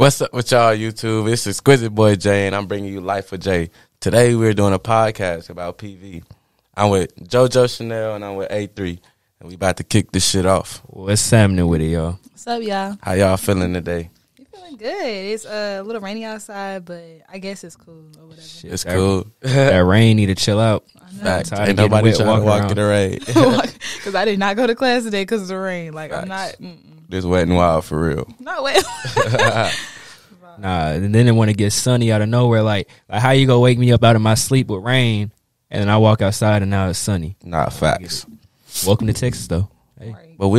What's up with y'all, YouTube? It's Exquisite Boy Jay, and I'm bringing you Life of Jay. Today, we're doing a podcast about PV. I'm with JoJo Chanel, and I'm with A3, and we about to kick this shit off. What's happening with it, y'all? What's up, y'all? How y'all feeling today? You feeling good. It's a little rainy outside, but I guess it's cool or whatever. Shit, it's cool. That rain need to chill out. Fact. Ain't nobody trying to walk in the rain. Because I did not go to class today because of the rain. Like, facts. I'm not... Just wet and wild for real. Not wet. Nah, and then it want to get sunny out of nowhere. Like, how you gonna wake me up out of my sleep with rain, and then I walk outside and now it's sunny? Nah, facts. Welcome to Texas, though. Hey. Right. But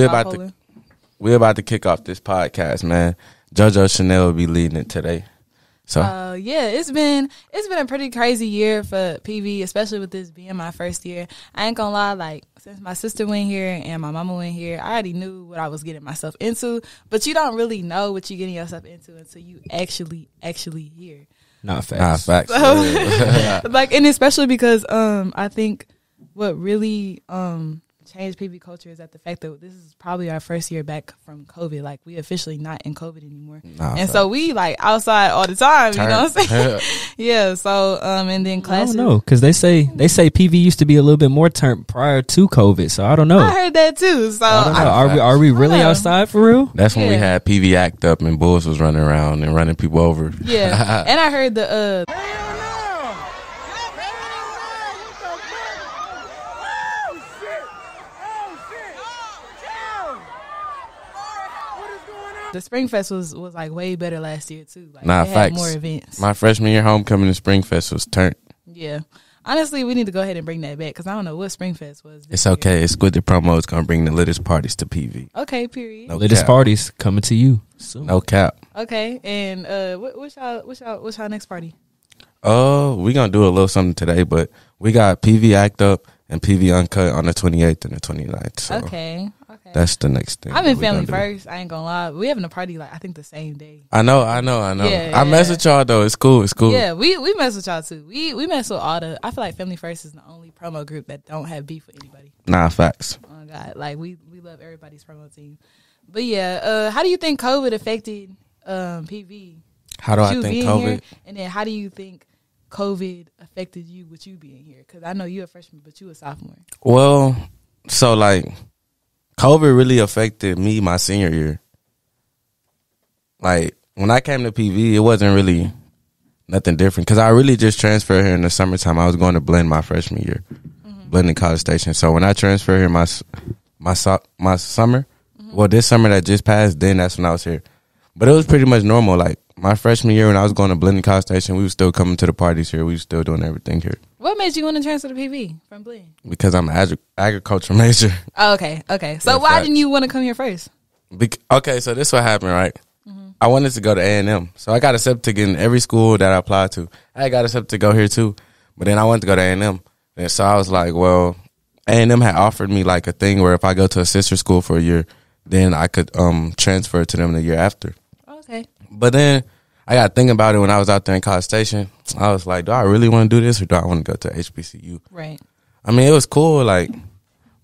we're about to kick off this podcast, man. JoJo Chanel will be leading it today. So yeah, it's been a pretty crazy year for PV, especially with this being my first year. I ain't gonna lie, like, since my sister went here and my mama went here, I already knew what I was getting myself into, but you don't really know what you're getting yourself into until you actually here. Not facts. Not facts. So, like, and especially because I think what really changed PV culture is that the fact that this is probably our first year back from COVID. Like, we officially not in COVID anymore. Nah, and so we, like, outside all the time, you know what I'm saying? Yeah, so, and then classes. I don't know, because they say PV used to be a little bit more term prior to COVID, so I don't know. I heard that too, so. I don't know. Are we really outside for real? That's when we had PV Act Up and bulls was running around and running people over. Yeah, and I heard the, the Springfest was like way better last year too. Like, nah, facts. More events. My freshman year homecoming to Springfest was turnt. Yeah, honestly, we need to go ahead and bring that back because I don't know what Springfest was. It's okay. Year. It's good. The promo is gonna bring the littest parties to PV. Okay, period. No littest cap. Parties coming to you soon. No cap. Okay, and what's y'all next party? Oh, we gonna do a little something today, but we got PV Act Up and PV Uncut on the 28th and the 29th. So. Okay. That's the next thing. I'm in Family First. I ain't gonna lie. We having a party, like, I think the same day. I know. Yeah, I mess with y'all though. It's cool. Yeah, we mess with y'all too. We mess with all the. I feel like Family First is the only promo group that don't have beef with anybody. Nah, facts. Oh my God, like we love everybody's promo team. But yeah, how do you think COVID affected PV? How do I think COVID? Here? And then how do you think COVID affected you with you being here? Because I know you're a freshman, but you a sophomore. Well, so like. COVID really affected me my senior year. Like, when I came to PV, it wasn't really nothing different because I really just transferred here in the summertime. I was going to Blend my freshman year, Blending College Station. So when I transferred here my summer, well, this summer that just passed, then that's when I was here. But it was pretty much normal. Like, my freshman year when I was going to Blending College Station, we were still coming to the parties here. We were still doing everything here. What made you want to transfer to PV from Blend? Because I'm an agriculture major. Oh, okay. So that's why didn't you want to come here first? Okay, so this what happened, right? I wanted to go to A&M. So I got accepted in every school that I applied to. I got accepted to go here too. But then I wanted to go to A&M. And so I was like, well, A&M had offered me like a thing where if I go to a sister school for a year, then I could transfer to them the year after. Okay. But then I got to think about it when I was out there in College Station. I was like, do I really want to do this or do I want to go to HBCU? Right. I mean, it was cool, like,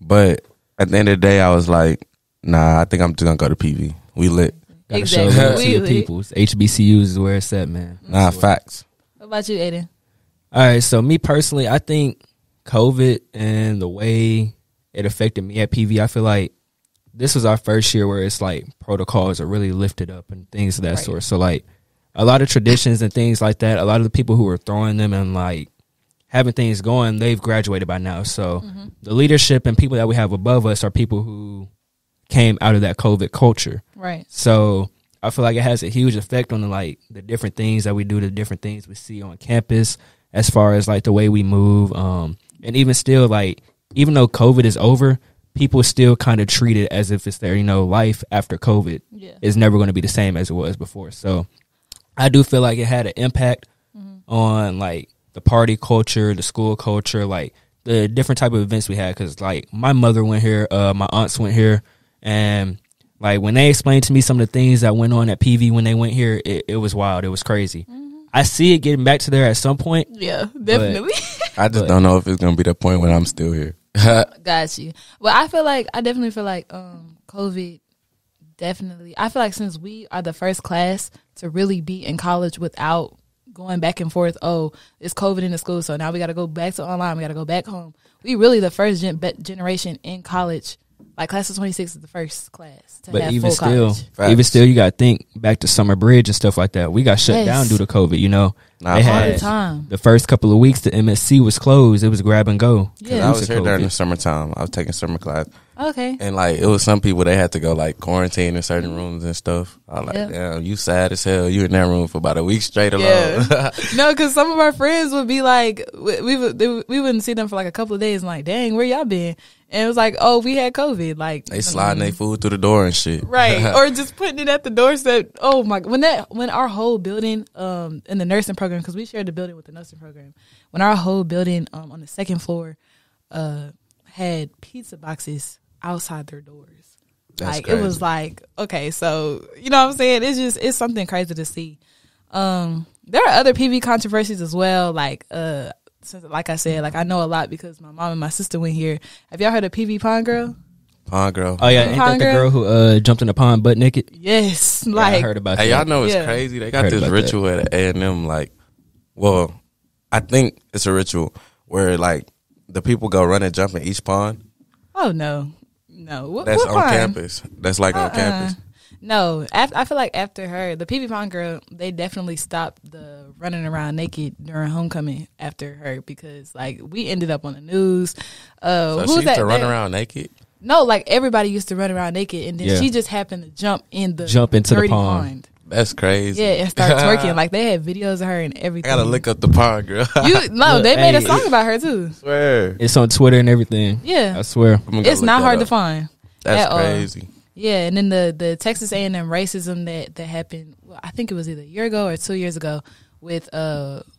but at the end of the day, I was like, nah, I think I'm just going to go to PV. We lit. Exactly. Gotta show it to the people. HBCUs is where it's at, man. Nah, facts. What about you, Ayden? All right, so me personally, I think COVID and the way it affected me at PV, I feel like this was our first year where it's like protocols are really lifted up and things of that sort. So like a lot of traditions and things like that, a lot of the people who were throwing them and like having things going, they've graduated by now. So the leadership and people that we have above us are people who came out of that COVID culture. Right. So I feel like it has a huge effect on the different things that we do, the different things we see on campus as far as like the way we move. And even still, like, even though COVID is over, people still kind of treat it as if it's their, you know, life after COVID is never going to be the same as it was before. So I do feel like it had an impact on, like, the party culture, the school culture, like, the different type of events we had. Because, like, my mother went here, my aunts went here, and, like, when they explained to me some of the things that went on at PV when they went here, it was wild. It was crazy. I see it getting back to there at some point. Yeah, definitely. But, I just don't know if it's going to be the point when I'm still here. Got you. Well, I definitely feel like COVID Definitely. I feel like since we are the first class to really be in college without going back and forth, oh, it's COVID in the school, so now we got to go back to online, we got to go back home. We really the first generation in college. Like, class of 26 is the first class to have full college. But even still, you got to think back to Summer Bridge and stuff like that. We got shut down due to COVID, you know. They had the time. The first couple of weeks, the MSC was closed. It was grab and go. Yeah. I was here during the summertime. I was taking summer class. Okay. And, like, it was some people, they had to go, like, quarantine in certain rooms and stuff. I was like, damn, you sad as hell. You in that room for about a week straight alone. Yeah. No, because some of our friends would be like, we wouldn't see them for, like, a couple of days. And like, dang, where y'all been? And it was like, oh, we had COVID. Like, they sliding their food through the door and shit. Right. Or just putting it at the doorstep. Oh, my. When our whole building in the nursing program, because we shared the building with the nursing program, when our whole building on the second floor had pizza boxes outside their doors. That's like crazy. It was like, okay, so you know what I'm saying, it's something crazy to see. There are other PV controversies as well, like since, like I said, like I know a lot because my mom and my sister went here. Have y'all heard of PV Pond Girl? Pond Girl. Oh yeah, ain't that the girl who jumped in the pond butt naked? Yes, like I heard about that. Y'all know it's crazy. They got this ritual at A&M, like, well, I think it's a ritual where like the people go run and jump in each pond. Oh no. No, that's on campus. That's like on campus. No, I feel like after her, the PV Pond Girl, they definitely stopped the running around naked during homecoming after her because like we ended up on the news. So who's she used to run around naked? No, like everybody used to run around naked, and then she just happened to jump into the pond. That's crazy. Yeah, and start twerking. Like, they had videos of her and everything. I gotta look up the pond girl. Look, they made a song about her, too. I swear. It's on Twitter and everything. Yeah. I swear. It's not hard to find. That's crazy. Yeah, and then the Texas A&M racism that happened, well, I think it was either a year ago or 2 years ago, with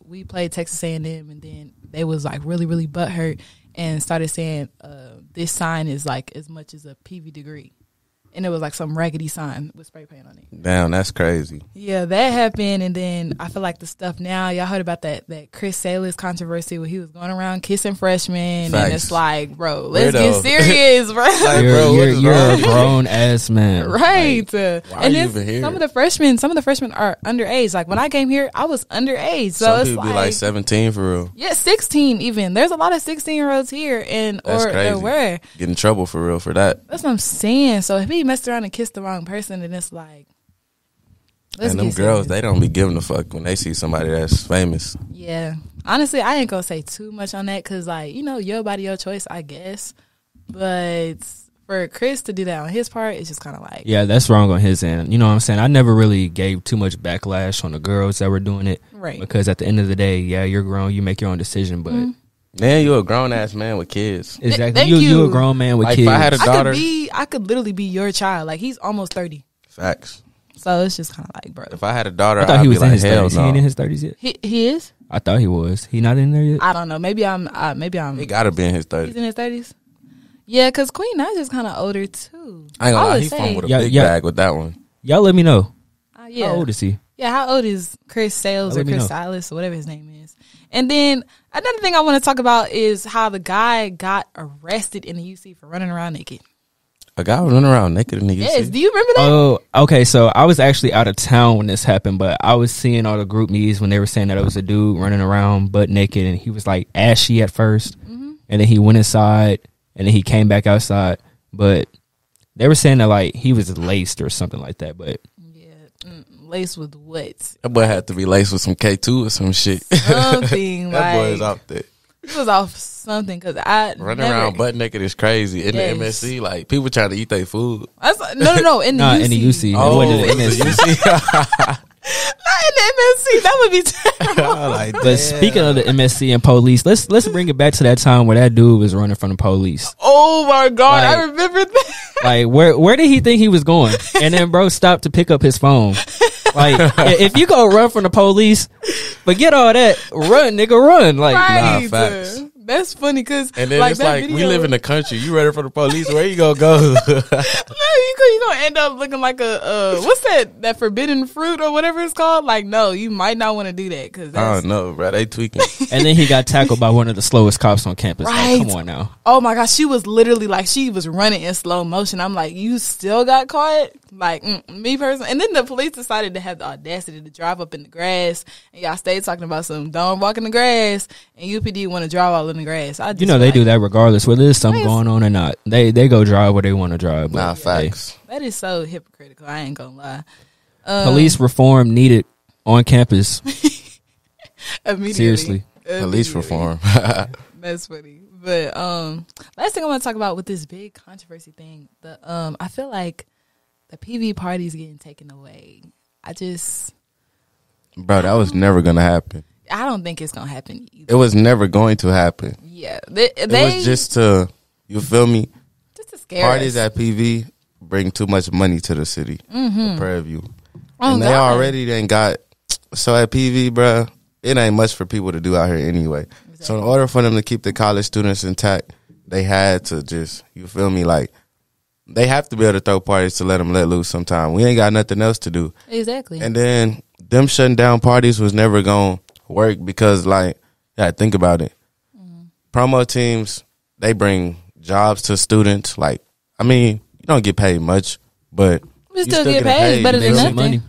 we played Texas A&M, and then they was, like, really, really butthurt and started saying this sign is, like, as much as a PV degree. And it was like some raggedy sign with spray paint on it. Damn, that's crazy. Yeah, that happened. And then I feel like the stuff now, y'all heard about that Chris Sailors controversy where he was going around kissing freshmen. Facts. And it's like, bro, let's get serious, bro. Like, bro, you're a grown-ass man. Right. Like, why and are you even here? Some of the freshmen are underage. Like, when I came here, I was underage. So some people be like 17 for real. Yeah, 16 even. There's a lot of 16-year-olds here. And that's crazy. Get in trouble for real for that. That's what I'm saying. So if he messed around and kissed the wrong person, and it's like, and them girls, they don't be giving a fuck when they see somebody that's famous. Yeah, honestly, I ain't gonna say too much on that because, like, you know, your body, your choice, I guess. But for Chris to do that on his part, it's just kind of like, yeah, that's wrong on his end. You know what I'm saying? I never really gave too much backlash on the girls that were doing it, right? Because at the end of the day, yeah, you're grown, you make your own decision, but. Mm-hmm. Man, you a grown ass man with kids. Exactly. You a grown man with kids. If I had a daughter, I could literally be your child. Like, he's almost 30. Facts. So it's just kind of like, bro. If I had a daughter, I thought he was in his 30s. He ain't in his 30s yet. He is. I thought he was. He not in there yet. I don't know. Maybe I'm. He gotta be in his 30s. He's in his 30s. Yeah, cause Queen Naja's just kind of older too. I ain't gonna lie, he's fun with a big bag with that one. Y'all let me know. Yeah. How old is he? Yeah, how old is Chris Sailors or Chris Silas or whatever his name is? And then another thing I want to talk about is how the guy got arrested in the UC for running around naked. A guy was running around naked in the UC? Yes, do you remember that? Oh, okay, so I was actually out of town when this happened, but I was seeing all the group me's when they were saying that it was a dude running around butt naked, and he was like ashy at first, and then he went inside, and then he came back outside, but they were saying that like he was laced or something like that, but... Laced with what? That boy had to be laced with some K2 or some shit. Something. That boy is off there. He was off something because I running around butt naked is crazy in the MSC. Like, people trying to eat their food. No. In the UC. In the UC. Oh, in the MSC. Not in the MSC. That would be terrible. Like, but speaking of the MSC and police, let's bring it back to that time where that dude was running from the police. Oh my god, like, I remember that. Like, where did he think he was going? And then bro stopped to pick up his phone. Like, if you go run from the police, forget all that. Run, nigga, run. Like, right. Nah, facts. That's funny because and then like, it's like video, we live in the country. You ready for the police? Where you gonna go? No, you gonna end up looking like a what's that forbidden fruit or whatever it's called? Like, no, you might not want to do that because I don't know, bro. They tweaking. And then he got tackled by one of the slowest cops on campus. Right? Like, come on now. Oh my gosh, she was literally like she was running in slow motion. I'm like, you still got caught. Like, me personally. And then the police decided to have the audacity to drive up in the grass. And y'all stayed talking about some, don't walk in the grass. And UPD want to drive all in the grass. I just, you know, they do that regardless whether there's something going on or not. They go drive where they want to drive. Nah, facts. That is so hypocritical. I ain't going to lie. Police reform needed on campus. Immediately. Seriously. Immediately. Police reform. That's funny. But last thing I want to talk about with this big controversy thing, the I feel like the PV party's getting taken away. Bro, that was never going to happen. I don't think it's going to happen either. It was never going to happen. Yeah. It was just to, you feel me? Just to scare parties us. At PV bring too much money to the city. Mm-hmm. The Prairie View. Oh, and God. They already done got, so at PV, bro, it ain't much for people to do out here anyway. Exactly. So in order for them to keep the college students intact, they had to just, you feel me, like, they have to be able to throw parties to let them let loose sometime. We ain't got nothing else to do. Exactly. And then them shutting down parties was never going to work because, like, yeah, think about it. Mm-hmm. Promo teams, they bring jobs to students. Like, I mean, you don't get paid much, but we still get paid better than nothing. Money.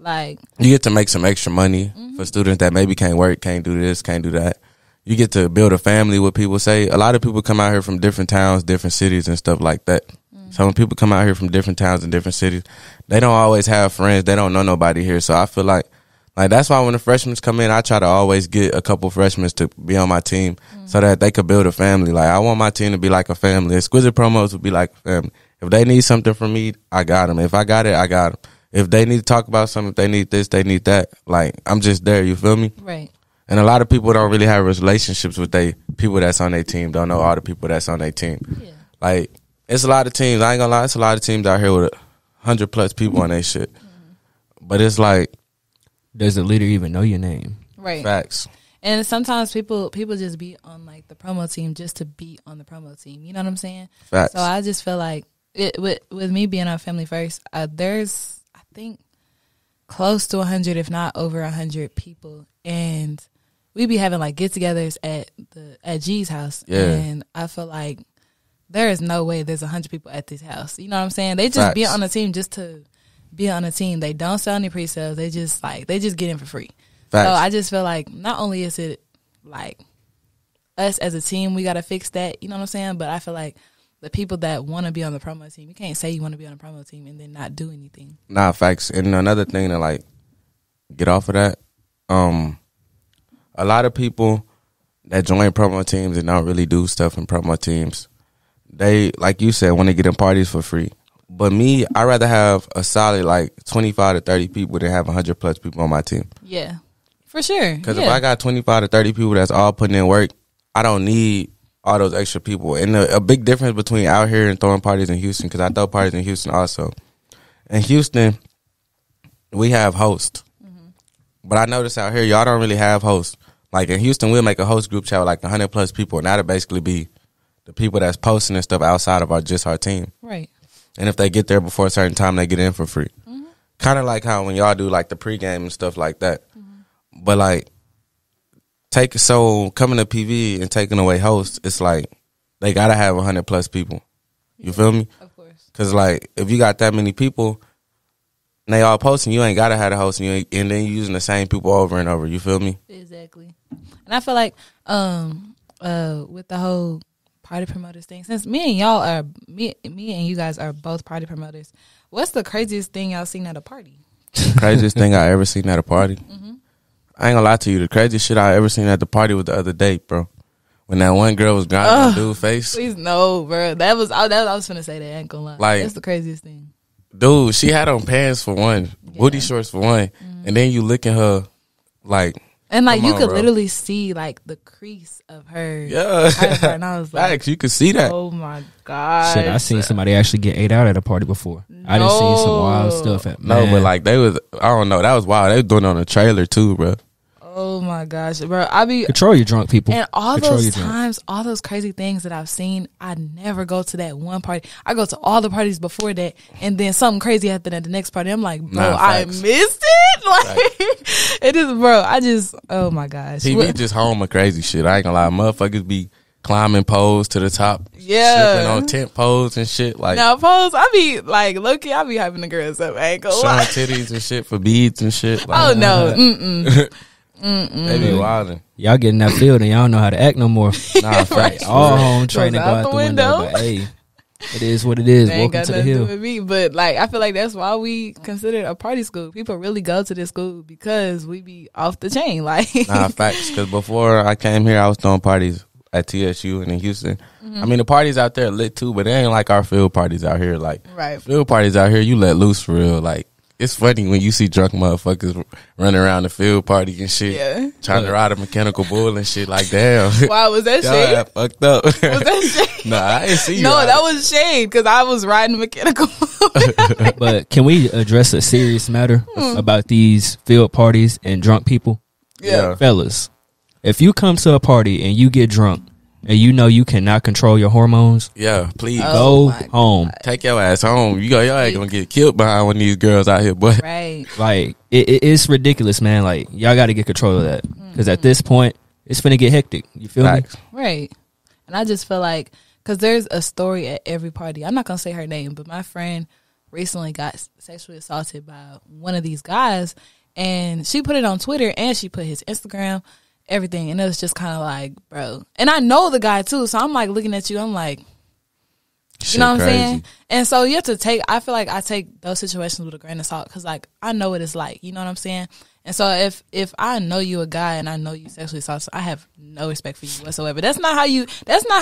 Like, you get to make some extra money for students that maybe can't work, can't do this, can't do that. You get to build a family, what people say. A lot of people come out here from different towns, different cities, and stuff like that. So when people come out here from different towns and different cities, they don't always have friends. They don't know nobody here. So I feel like that's why when the freshmen come in, I try to always get a couple freshmen to be on my team so that they could build a family. Like, I want my team to be like a family. Exquisite Promos would be like a family. If they need something from me, I got them. If I got it, I got them. If they need to talk about something, if they need this, they need that. Like, I'm just there. You feel me? Right. And a lot of people don't really have relationships with they people that's on their team. Don't know all the people that's on their team. Yeah. Like, it's a lot of teams. I ain't gonna lie. It's a lot of teams out here with 100+ people on their shit. But it's like, does the leader even know your name? Right. Facts. And sometimes people just be on, like, the promo team just to be on the promo team. You know what I'm saying? Facts. So I just feel like with me being on Family First, there's, I think, close to 100, if not over 100 people, and we be having, like, get-togethers at G's house. Yeah. And I feel like, there is no way there's 100 people at this house. You know what I'm saying? They just Facts. Be on the team just to be on the team. They don't sell any pre-sales. They just, like, they just get in for free. Facts. So I just feel like not only is it, like, us as a team, we got to fix that. You know what I'm saying? But I feel like the people that want to be on the promo team, you can't say you want to be on the promo team and then not do anything. Nah, facts. And another thing to, like, get off of that, a lot of people that join promo teams and don't really do stuff in promo teams, they, like you said, want to get in parties for free. But me, I'd rather have a solid, like, 25 to 30 people than have 100+ people on my team. Yeah, for sure. Because if I got 25 to 30 people that's all putting in work, I don't need all those extra people. And a big difference between out here and throwing parties in Houston, because I throw parties in Houston also. In Houston, we have hosts. But I notice out here, y'all don't really have hosts. Like, in Houston, we'll make a host group chat with, like, 100+ people, and that'll basically be the people that's posting and stuff outside of our team. Right. And if they get there before a certain time, they get in for free. Kind of like how when y'all do, like, the pregame and stuff like that. But, like, so coming to PV and taking away hosts, it's like they got to have 100+ people. You feel me? Of course. Because, like, if you got that many people and they all posting, you ain't got to have a host, and then you're using the same people over and over. You feel me? Exactly. And I feel like with the whole party promoters thing, since me and you guys are both party promoters, what's the craziest thing y'all seen at a party? Craziest thing I ever seen at a party? I ain't gonna lie to you, the craziest shit I ever seen at the party was the other day, bro, when that one girl was grinding on dude's face. Please no, bro. I was finna say that. I ain't gonna lie, like, that's the craziest thing. Dude, she had on pants for one, booty shorts for one, and then you licking her, like. And, like, you could literally see, like, the crease of her. Yeah. And I was like, facts, you could see that. Oh, my God. Shit, I seen somebody actually get ate out at a party before. No. I just seen some wild stuff at No, but, like, they was, I don't know, that was wild. They was doing it on a trailer, too, bro. Oh, my gosh, bro. I be. Control your drunk, people. And all those times, all those crazy things that I've seen, I never go to that one party. I go to all the parties before that, and then something crazy happened at the next party. I'm like, bro, I missed it? Like, it is, bro, I just, oh, my gosh. He be just home with crazy shit. I ain't gonna lie. Motherfuckers be climbing poles to the top. Yeah. Slipping on tent poles and shit. Like, now, poles, I be like, low key, I be hyping the girls up. I ain't gonna lie. Showing titties and shit for beads and shit. Like, oh, no. Mm-mm. Mm-mm. They be wildin'. Y'all get in that field and y'all don't know how to act no more. Nah, fact. All home training go out the window. But hey, it is what it is. They ain't got nothing to do with me. But like, I feel like that's why we consider a party school. People really go to this school because we be off the chain. Like, nah, facts. Because before I came here, I was throwing parties at TSU and in Houston. Mm-hmm. I mean, the parties out there lit too, but they ain't like our field parties out here. Like, right. Field parties out here, you let loose for real. Like, it's funny when you see drunk motherfuckers running around the field party and shit, yeah, trying to ride a mechanical bull and shit. Like, damn. Why was that shade? That fucked up. Was that shade? Nah, I didn't see you. No, that was shade because I was riding a mechanical bull. But can we address a serious matter about these field parties and drunk people? Yeah. Fellas, if you come to a party and you get drunk, and you know you cannot control your hormones, yeah, please go home. God. Take your ass home. You go, y'all ain't gonna get killed behind one of these girls out here, boy. Right. Like, it's ridiculous, man. Like, y'all gotta get control of that. Cause at this point, it's finna get hectic. You feel me? Right. And I just feel like, cause there's a story at every party. I'm not gonna say her name, but my friend recently got sexually assaulted by one of these guys, and she put it on Twitter and she put his Instagram, everything, and it was just kind of like, bro. And I know the guy too, so I'm like looking at you, I'm like, shit, you know what I'm saying? And so you have to take, I feel like I take those situations with a grain of salt, because like, I know what it's like, you know what I'm saying? And so if I know you a guy and I know you sexually assaulted, I have no respect for you whatsoever. That's not how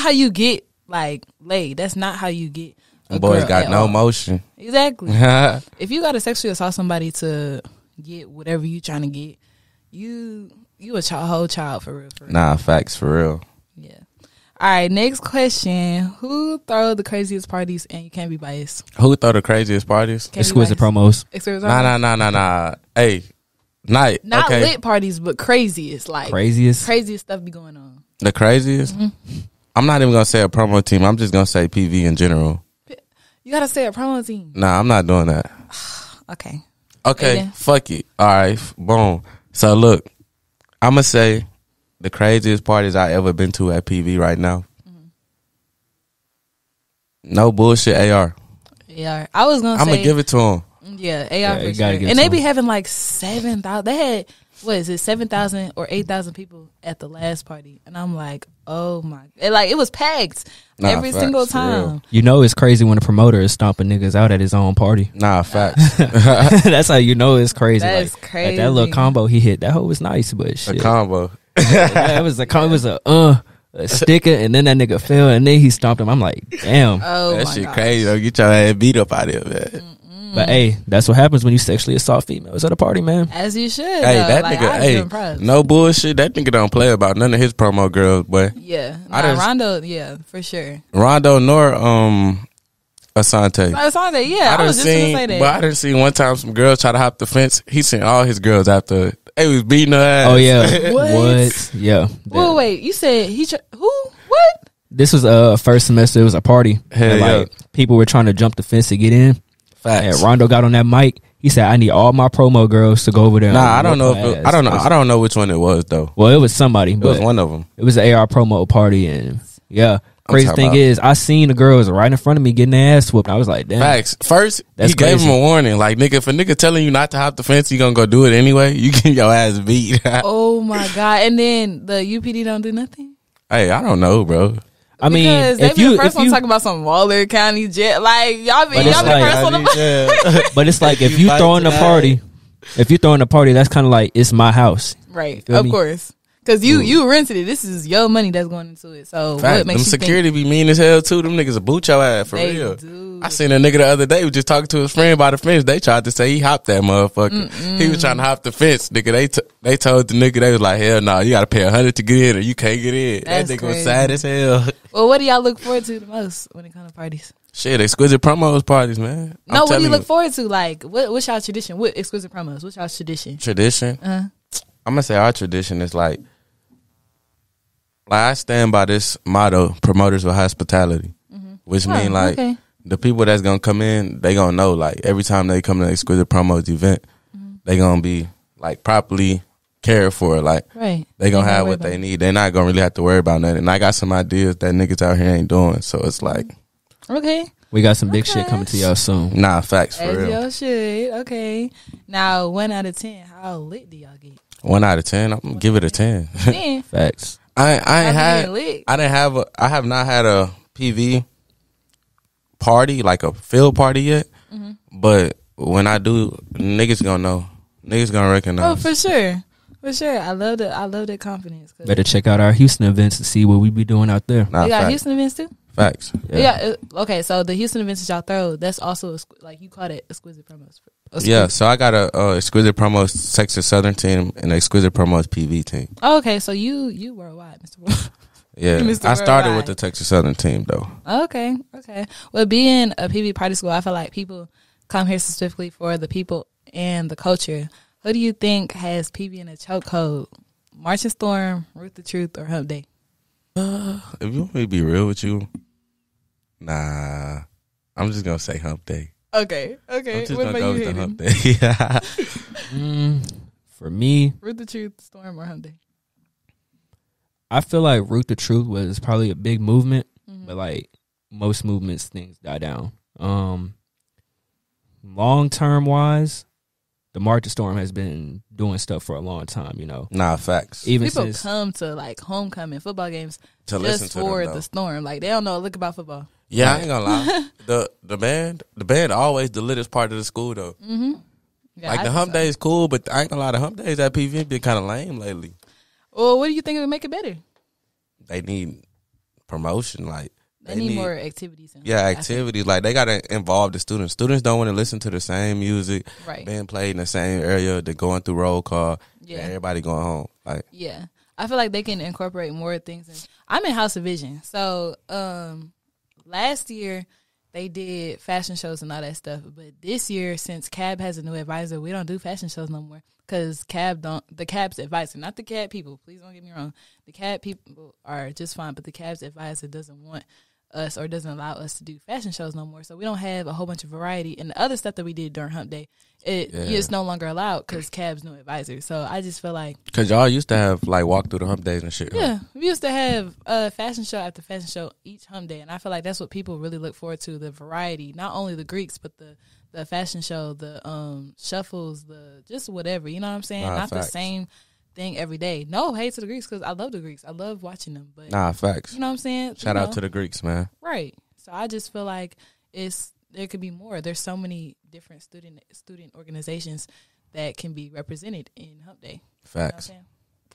you get like laid. That's not how you get a boy's girl got no motion. Exactly. If you gotta sexually assault somebody to get whatever you trying to get, you a whole child for real, for real. Nah, facts for real. Yeah. All right, next question. Who throw the craziest parties? And you can't be biased. Who throw the craziest parties? Can't Exquisite Promos. Nah. Hey, night. Not okay. Lit parties, but craziest. Like, craziest stuff be going on. The craziest? Mm-hmm. I'm not even going to say a promo team. I'm just going to say PV in general. You got to say a promo team. Nah, I'm not doing that. Okay. Okay, Ayden. Fuck it. All right, boom. So, look. I'm going to say the craziest parties I ever been to at PV right now. Mm-hmm. No bullshit, AR. Yeah, I was going to say. I'm going to give it to them. Yeah, AR for sure. And they be having like 7,000. They had, what is it, 7,000 or 8,000 people at the last party. And I'm like, oh my. It was packed every single time. You know it's crazy when a promoter is stomping niggas out at his own party. Nah, facts. That's how you know it's crazy. That's like, crazy. Like that little combo he hit, that hoe was nice, but shit. A combo. That was a combo. It was a sticker, and then that nigga fell, and then he stomped him. I'm like, damn. Oh, that shit gosh. Crazy. Don't get your ass beat up out of it, man. But hey, that's what happens when you sexually assault females at a party, man. As you should. Hey, though. That nigga. Like, impressed. No bullshit. That nigga don't play about none of his promo girls, boy. Yeah, Rondo. Yeah, for sure. Rondo nor Asante. Asante. Yeah, I was just gonna say that. But I didn't see one time some girls try to hop the fence. He sent all his girls after. They was beating her ass. Oh yeah. What? Yeah. Well, wait. You said he? Who? What? This was first semester. It was a party. Hell and, like, yeah. People were trying to jump the fence to get in. Facts. And Rondo got on that mic. He said, "I need all my promo girls to go over there." Nah, I don't know. I don't know which one it was though. Well, it was somebody. It was one of them. It was an AR promo party, and yeah. Crazy thing is, I seen the girls right in front of me getting their ass whooped. I was like, damn. Facts. First, he gave him a warning. Like, nigga, if a nigga telling you not to hop the fence, you gonna go do it anyway. You get your ass beat. Oh my god! And then the UPD don't do nothing. Hey, I don't know, bro. I mean, if you first one talking about some Waller County jet, like y'all be the first one. Yeah. But it's like if you throwing a party, that's kind of like it's my house, right? Of course, because you rented it. This is your money that's going into it. So what makes them security be mean as hell too. Them niggas a boot your ass for real. I seen a nigga the other day who just talking to his friend by the fence. They tried to say he hopped that motherfucker. He was trying to hop the fence, nigga. They told the nigga, they was like, hell no, you gotta pay $100 to get in or you can't get in. That nigga was sad as hell. Well, what do y'all look forward to the most when it comes to parties? Shit, Exquisite Promos parties, man. No, what do you look forward to? Like, what's y'all tradition? What Exquisite Promos? What's y'all tradition? Tradition? I'm gonna say our tradition is like I stand by this motto, promoters of hospitality. Which mean like the people that's gonna come in, they gonna know like every time they come to an Exquisite Promos event, they gonna be like properly cared for. Like, right. They gonna have what they need. They're not gonna really have to worry about nothing. And I got some ideas that niggas out here ain't doing. So it's like, okay, we got some big shit coming to y'all soon. Nah, facts for real. Y'all shit. Okay. Now, 1 out of 10, how lit do y'all get? 1 out of 10, I'm gonna give it a 10. Facts. I have not had a PV party, like a field party yet. Mm-hmm. But when I do, niggas gonna know. Niggas gonna recognize. Oh, for sure. For sure. I love the confidence. Better check out our Houston events and see what we be doing out there. Nah, you got Houston events too? Facts. Yeah. Okay, so the Houston events that y'all throw, that's also, like, you call it Exquisite Promos. Yeah, so I got a Exquisite Promos Texas Southern team and an Exquisite Promos PV team. Oh, okay, so you worldwide, Mr. Worldwide. Yeah, Mr. I started with the Texas Southern team, though. Okay, okay. Well, being a PV party school, I feel like people come here specifically for the people and the culture. Who do you think has PV in a chokehold? Marching Storm, Ruth the Truth, or Hump Day? If you want me to be real with you, nah, I'm just going to say Hump Day. Okay, okay. I'm just going to go with the Hump Day. Yeah. For me, Ruth the Truth, Storm, or Hump Day? I feel like Ruth the Truth was probably a big movement, but like most movements, things die down. Long-term wise, the March of Storm has been doing stuff for a long time, you know. Nah, facts. Even people come to, like, homecoming football games to listen to for the storm. Like, they don't know a lick about football. Yeah, I ain't gonna lie. The band always the littest part of the school, though. Mm-hmm. Yeah, like, the Hump Day is cool, but I ain't gonna lie, the Hump Days at PV been kind of lame lately. Well, what do you think would make it better? They need promotion, like. They need more activities. Yeah, activities. Like, they got to involve the students. Students don't want to listen to the same music being played in the same area. They're going through roll call. Yeah. Everybody going home. Like, yeah. I feel like they can incorporate more things. I'm in House of Vision. So, last year, they did fashion shows and all that stuff. But this year, since Cab has a new advisor, we don't do fashion shows no more. Because the Cab's advisor, not the Cab people. Please don't get me wrong. The Cab people are just fine. But the Cab's advisor doesn't want us or doesn't allow us to do fashion shows no more, so we don't have a whole bunch of variety. And the other stuff that we did during Hump Day, it's no longer allowed because Cab's no advisor. So I just feel like, because y'all used to have like walk through the Hump Days and shit. Yeah, we used to have fashion show after fashion show each Hump Day, and I feel like that's what people really look forward to, the variety, not only the Greeks but the fashion show, the shuffles, the just whatever. You know what I'm saying? Not the same thing every day. No hate to the Greeks, because I love the Greeks. I love watching them. But facts. You know what I'm saying? Shout out to the Greeks, man. Right. So I just feel like there could be more. There's so many different student organizations that can be represented in Hump Day. Facts. You know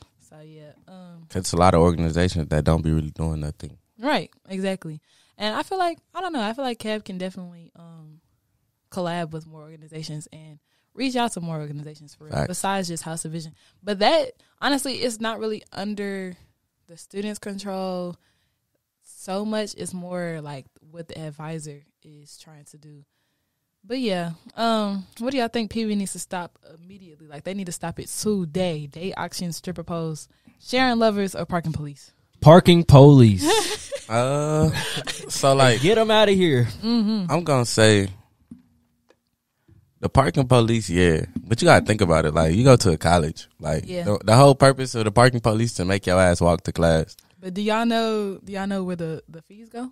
what I'm saying? So yeah. It's a lot of organizations that don't be really doing nothing. Right. Exactly. And I feel like, I don't know, I feel like Cab can definitely collab with more organizations and reach out to more organizations for real, besides just House of Vision. But that, honestly, it's not really under the students' control so much. It's more like what the advisor is trying to do. But, yeah, what do y'all think PV needs to stop immediately? Like, they need to stop it today. Day auctions, stripper poles, sharing lovers, or parking police? Parking police. So, like, get them out of here. Mm-hmm. I'm going to say, the parking police, yeah, but you gotta think about it. Like, you go to a college, like the whole purpose of the parking police to make your ass walk to class. But do y'all know where the fees go?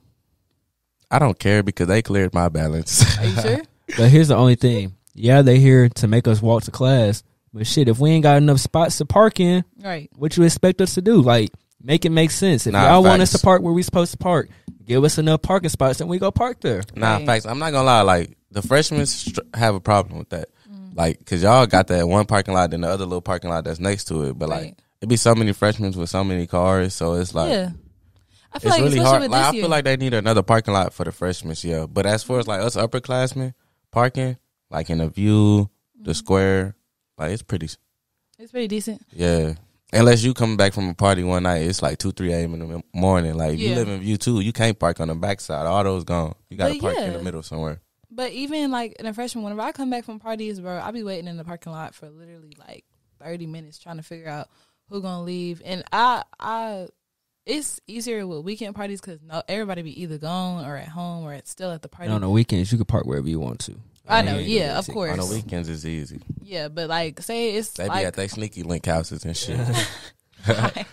I don't care because they cleared my balance. Are you sure? But here's the only thing. Yeah, they here to make us walk to class, but shit, if we ain't got enough spots to park in, right? What you expect us to do? Like, make it make sense. If y'all want us to park where we supposed to park, give us enough parking spots and we go park there. Facts. I'm not gonna lie, like, the freshmen have a problem with that. Like, because y'all got that one parking lot and the other little parking lot that's next to it. But, like, it'd be so many freshmen with so many cars. So, it's like, I feel it's like really hard. Like, I feel like they need another parking lot for the freshmen, yeah. But as far as, like, us upperclassmen parking, like, in the view, the square, like, it's pretty decent. Yeah. Unless you come back from a party one night, it's like 2, 3 a.m. in the morning. Like, if you live in View 2, you can't park on the backside. All those gone. You got to park in the middle somewhere. But even, like, in a freshman, whenever I come back from parties, bro, I be waiting in the parking lot for literally, like, 30 minutes trying to figure out who going to leave. And it's easier with weekend parties because everybody be either gone or at home or still at the party. And on the weekends, you can park wherever you want to. I know, yeah, of course. On the weekends it's easy. Yeah, but like, say it's they be like, at they sneaky link houses and shit. Right.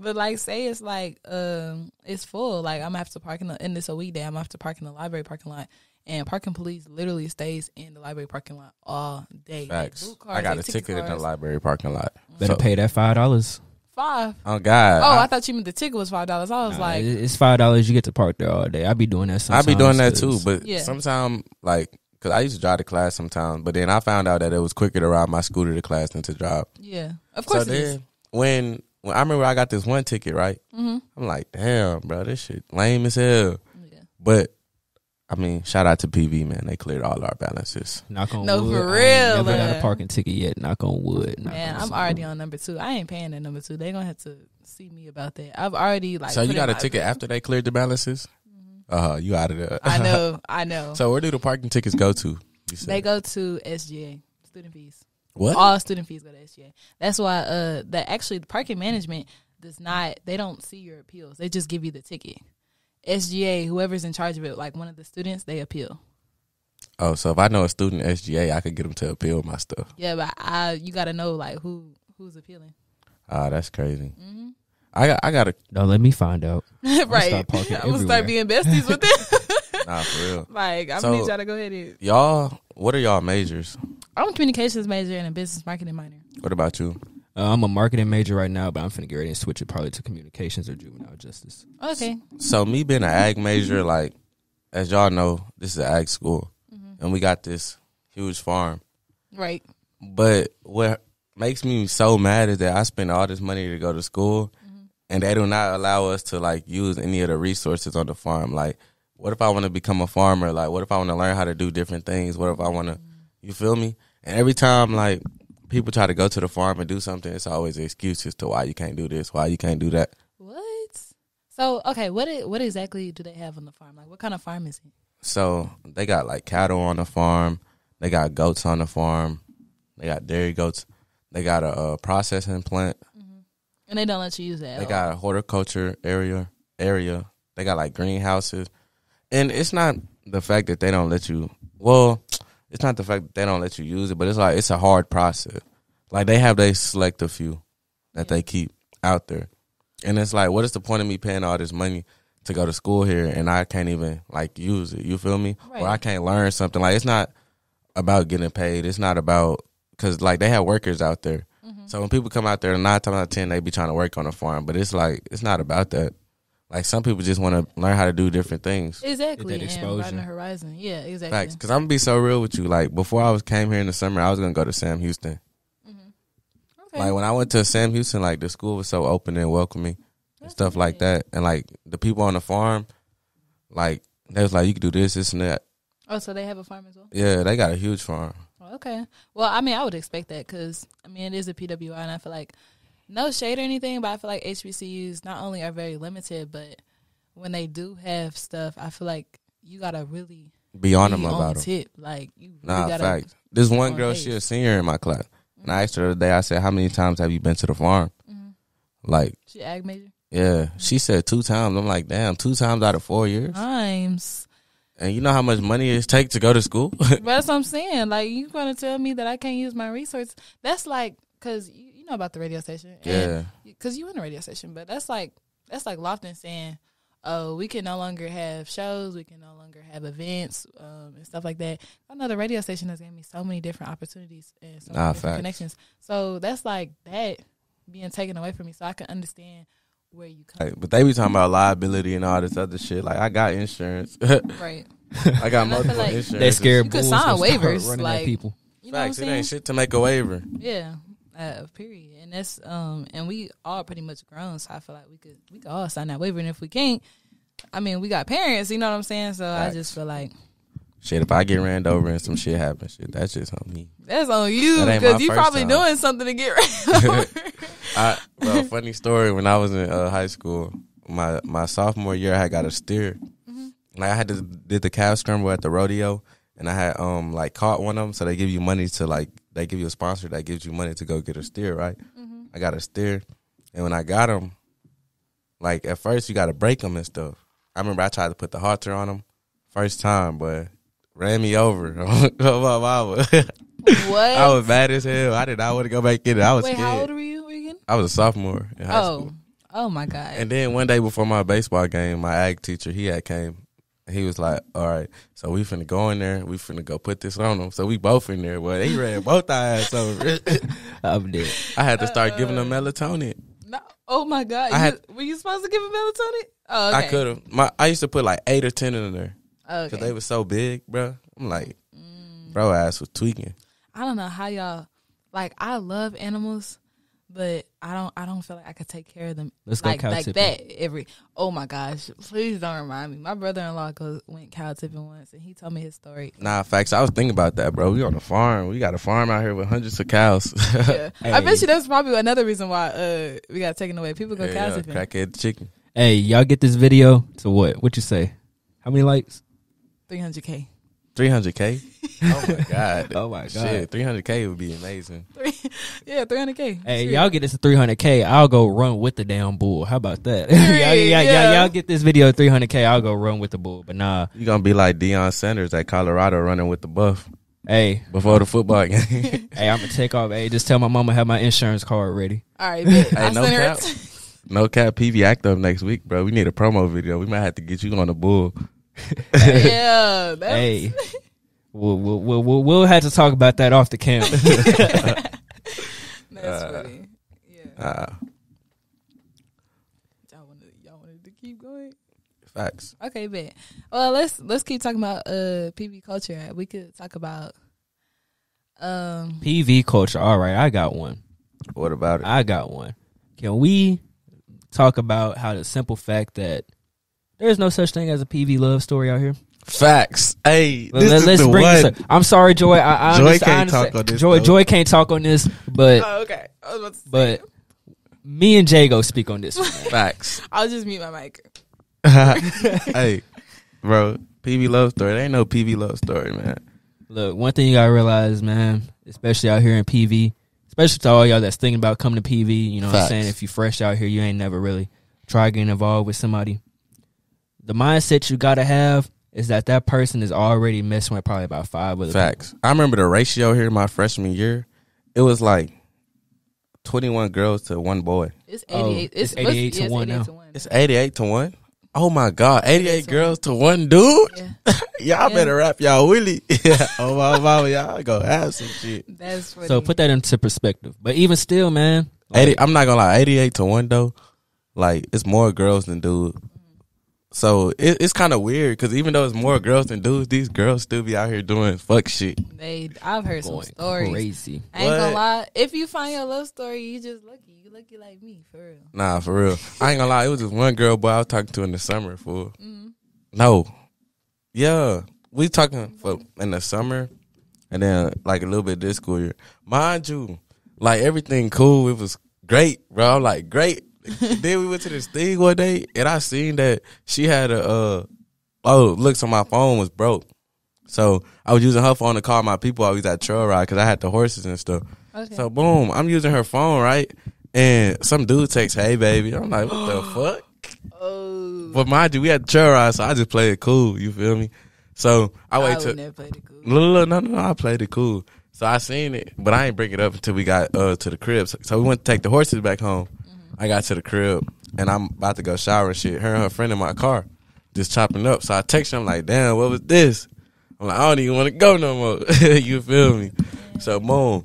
But like, say it's like it's full. Like I'm gonna have to park in the, and it's a weekday. I'm gonna have to park in the library parking lot, and parking police literally stays in the library parking lot all day. Facts. Like, cars, I got a ticket in the library parking lot. Better pay that $5. $5. Oh God. Oh, I thought you meant the ticket was $5. I was like, it's $5. You get to park there all day. I be doing that sometimes. I be doing that too, but yeah. Sometimes like. Because I used to drive to class sometimes, but then I found out that it was quicker to ride my scooter to class than to drive. Yeah, of course so it is. When I remember I got this one ticket, right? Mm-hmm. I'm like, damn, bro, this shit lame as hell. Yeah. But, I mean, shout out to PV, man. They cleared all our balances. Knock on wood. No, for real. I ain't never got a parking ticket yet. Knock on wood. Man, I'm already on number 2. I ain't paying that number 2. They're going to have to see me about that. I've already, like. So you got a ticket after they cleared the balances? You out of there. I know. So where do the parking tickets go to? They go to SGA, student fees. What? All student fees go to SGA. That's why that actually the parking management does not, they don't see your appeals. They just give you the ticket. SGA, whoever's in charge of it, like one of the students, they appeal. Oh, so if I know a student SGA, I could get them to appeal my stuff. Yeah, but you got to know like who's appealing. That's crazy. Mm-hmm. I gotta. No, let me find out. Right, I'm gonna start being besties with them. Nah, for real. Like I'm gonna need y'all to go ahead and y'all. What are y'all majors? I'm a communications major and a business marketing minor. What about you? I'm a marketing major right now, but I'm finna get ready and switch it probably to communications or juvenile justice. Okay. So me being an ag major, like as y'all know, this is an ag school, and we got this huge farm. Right. But what makes me so mad is that I spend all this money to go to school. And they do not allow us to, like, use any of the resources on the farm. Like, what if I want to become a farmer? Like, what if I want to learn how to do different things? What if I want to, you feel me? And every time, like, people try to go to the farm and do something, it's always excuses to why you can't do this, why you can't do that. What? So, okay, what exactly do they have on the farm? Like, what kind of farm is it? So, they got, like, cattle on the farm. They got goats on the farm. They got dairy goats. They got a processing plant. And they don't let you use that. They got a horticulture area. They got, like, greenhouses. And it's not the fact that they don't let you, well, it's not the fact that they don't let you use it, but it's, like, it's a hard process. Like, they have they select a few that they keep out there. And it's like, what is the point of me paying all this money to go to school here and I can't even, like, use it? You feel me? Right. Or I can't learn something. Like, it's not about getting paid. It's not about, because, like, they have workers out there. So when people come out there, 9 times out of 10, they be trying to work on a farm. But it's like, it's not about that. Like, some people just want to learn how to do different things. Exactly. Get that exposure. And broaden the horizon. Yeah, exactly. Facts. Because I'm going to be so real with you. Like, before I came here in the summer, I was going to go to Sam Houston. Okay. Like, when I went to Sam Houston, like, the school was so open and welcoming and stuff like that. And, like, the people on the farm, like, they was like, you can do this, this, and that. Oh, so they have a farm as well? Yeah, they got a huge farm. Okay. Well, I mean, I would expect that because, I mean, it is a PWI, and I feel like no shade or anything, but I feel like HBCUs not only are very limited, but when they do have stuff, I feel like you got to really be on them about it. Like, you really gotta fact. This one girl, she's a senior in my class, and I asked her the other day, I said, how many times have you been to the farm? Like, she ag major? Yeah. She said 2 times. I'm like, damn, 2 times out of 4 years? Times. And you know how much money it takes to go to school? That's what I'm saying. Like, you going to tell me that I can't use my resources? That's like, because you know about the radio station. And because you in the radio station. But that's like Lofton saying, oh, we can no longer have shows. We can no longer have events and stuff like that. I know the radio station has given me so many different opportunities and so many different connections. So that's like that being taken away from me. So I can understand where you come from. But they be talking about liability and all this other shit. Like, I got insurance. Right. I got multiple insurance. They scared you could sign waivers. Like, people. You know facts, it ain't shit to make a waiver. Yeah. Period. And that's and we all pretty much grown, so I feel like we could all sign that waiver. And if we can't, I mean, we got parents, you know what I'm saying? So facts. I just feel like shit, if I get ran over and some shit happens, shit, that's just on me. That's on you, because you probably doing something to get ran over. Well, funny story. When I was in high school, my sophomore year, I got a steer. Like, I had to did the calf scramble at the rodeo, and I had like caught one of them. So they give you money to like they give you a sponsor that gives you money to go get a steer, right? I got a steer, and when I got him, like at first you got to break them and stuff. I remember I tried to put the halter on him first time, but ran me over on my mama. What? I was mad as hell. I did not want to go back in it. I was scared. How old were you again? I was a sophomore in high school. Oh, my God. And then one day before my baseball game, my ag teacher, he had came. He was like, all right, so we finna go in there. We finna go put this on them. So we both in there. Well, they ran both our ass over. I'm dead. I had to start giving them melatonin. No, oh, my God. Were you supposed to give them melatonin? Oh, okay. I could have. I used to put like 8 or 10 in there. Oh, okay. Because they were so big, bro. I'm like, bro, ass was tweaking. I don't know how y'all, like, I love animals, but I don't feel like I could take care of them. Let's go cow tipping. Oh my gosh! Please don't remind me. My brother-in-law went cow tipping once, and he told me his story. Nah, facts. I was thinking about that, bro. We on a farm. We got a farm out here with hundreds of cows. Yeah. Hey. I bet you that's probably another reason why we got taken away. People go cow tipping. Crackhead chicken. Hey, y'all get this video to what? What you say? How many likes? 300K. 300K? Oh, my God. Oh, my God. Shit, 300K would be amazing. Yeah, 300K. Hey, y'all get this 300K, I'll go run with the damn bull. How about that? Y'all get this video 300K, I'll go run with the bull. But nah. You're going to be like Deion Sanders at Colorado running with the buff. Hey. Before the football game. Hey, I'm going to take off. Hey, just tell my mama I have my insurance card ready. All right, bitch. Hey, no cap. No cap. PV Act Up next week, bro. We need a promo video. We might have to get you on the bull. Yeah, that's... Hey, we'll have to talk about that off the camera. That's funny. Yeah. Y'all wanted to keep going. Facts. Okay, bet. Well, let's keep talking about PV culture. We could talk about PV culture. All right, I got one. What about it? I got one. Can we talk about how the simple fact that there's no such thing as a PV love story out here. Facts. Hey, let's bring this up. I'm sorry, Joy. Joy can't talk on this, but okay. I was about to say. But me and Jay go speak on this. Facts. I'll just mute my mic. Hey, bro, PV love story. There ain't no PV love story, man. Look, one thing you gotta realize, man, especially out here in PV, especially to all y'all that's thinking about coming to PV. You know what I'm saying? If you fresh out here, you ain't never really try getting involved with somebody. The mindset you got to have is that that person is already messing with probably about 5 other Facts. People. I remember the ratio here my freshman year. It was like 21 girls to 1 boy. It's 88. Oh, it's 88 to 1 now. It's 88 to 1? Oh, my God. 88 girls to 1 dude? Yeah. Y'all better wrap y'all willy. Yeah. Oh, my mama, y'all go have some shit. That's funny. So put that into perspective. But even still, man. Like, I'm not going to lie. 88 to 1, though. Like, it's more girls than dudes. So it's kind of weird because even though it's more girls than dudes, these girls still be out here doing fuck shit. I've heard some stories. Crazy. I ain't gonna lie. If you find your love story, you just lucky. You lucky like me, for real. Nah, for real. I ain't gonna lie. It was just one girl, boy, I was talking to in the summer, fool. No, yeah, we talking for in the summer, and then like a little bit this school year, mind you. Like everything cool. It was great, bro. I'm like great. Then we went to this thing one day, and I seen that she had a looks on my phone was broke, so I was using her phone to call my people. I was at trail ride because I had the horses and stuff. Okay. So boom, I'm using her phone, right? And some dude texts, "Hey baby," I'm like, "What the fuck?" Oh. But mind you, we had the trail ride, so I just played it cool. You feel me? So I wait till no, I played it cool. So I seen it, but I ain't bring it up until we got to the crib. So we went to take the horses back home. I got to the crib, and I'm about to go shower and shit. Her and her friend in my car just chopping up. So I text her. I'm like, damn, what was this? I'm like, I don't even want to go no more. You feel me? So, boom.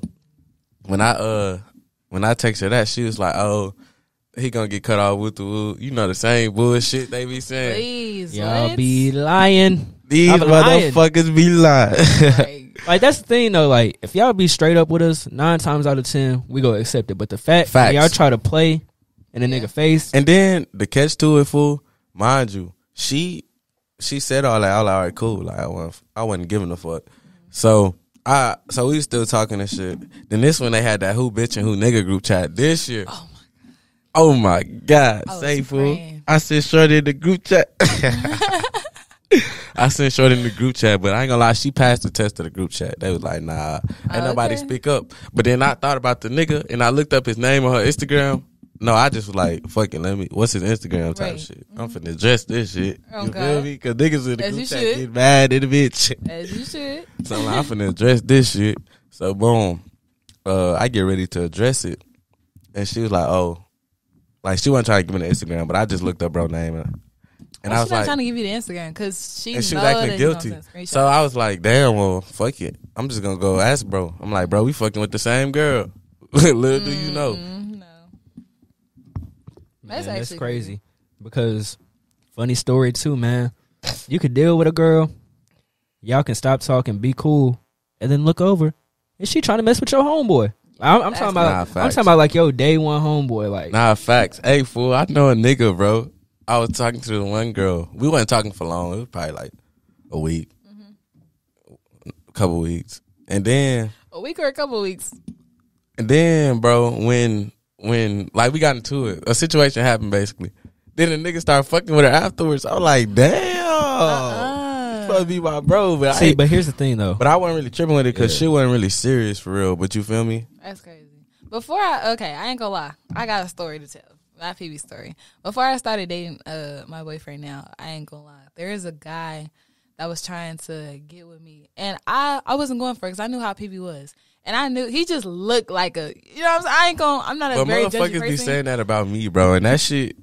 When I text her that, she was like, oh, he going to get cut off with the wood. You know the same bullshit they be saying. Please, y'all be lying. These motherfuckers be lying. Like, that's the thing, though. Like, if y'all be straight up with us, 9 times out of 10, we go accept it. But the fact that y'all try to play in a nigga face. And then the catch to it, fool, mind you, she said all that. I was like, all right, cool. Like, I wasn't giving a fuck. So we still talking and shit. Then this one, they had that who bitch and who nigga group chat this year. Oh, my God. Oh, my God. Say, fool. I said shorty in the group chat. I sent shorty in the group chat, but I ain't gonna lie, she passed the test of the group chat. They was like, nah, ain't nobody speak up. But then I thought about the nigga, and I looked up his name on her Instagram. No, I just was like, fucking let me, what's his Instagram type shit? I'm finna address this shit. You feel me? Because niggas in the group chat get mad in the bitch. As you should. So I'm like, I'm finna address this shit. So boom, I get ready to address it. And she was like, oh. Like, she wasn't trying to give me the Instagram, but I just looked up bro name. And I was like, trying to give you the Instagram because she was acting guilty. So I was like, damn, well, fuck it. I'm just going to go ask bro. I'm like, bro, we fucking with the same girl. Little do you know. Man, that's crazy because funny story too, man. You could deal with a girl, y'all can stop talking, be cool, and then look over. Is she trying to mess with your homeboy? I'm talking about like your day one homeboy, like facts. Hey fool, I know a nigga, bro. I was talking to the one girl. We weren't talking for long. It was probably like a week, a couple weeks, and then a week or a couple weeks, and then bro when like we got into it, a situation happened basically. Then the nigga started fucking with her afterwards. I was like, damn, you supposed to be my bro. But see, but here's the thing though. But I wasn't really tripping with it because she wasn't really serious for real. But you feel me? That's crazy. I ain't gonna lie. I got a story to tell. My PB story. Before I started dating my boyfriend now, I ain't gonna lie. There is a guy that was trying to get with me, and I wasn't going for it because I knew how PB was. And I knew he just looked like a, you know what I'm saying? I'm not a very judgy person. But motherfuckers be saying that about me, bro. And that shit,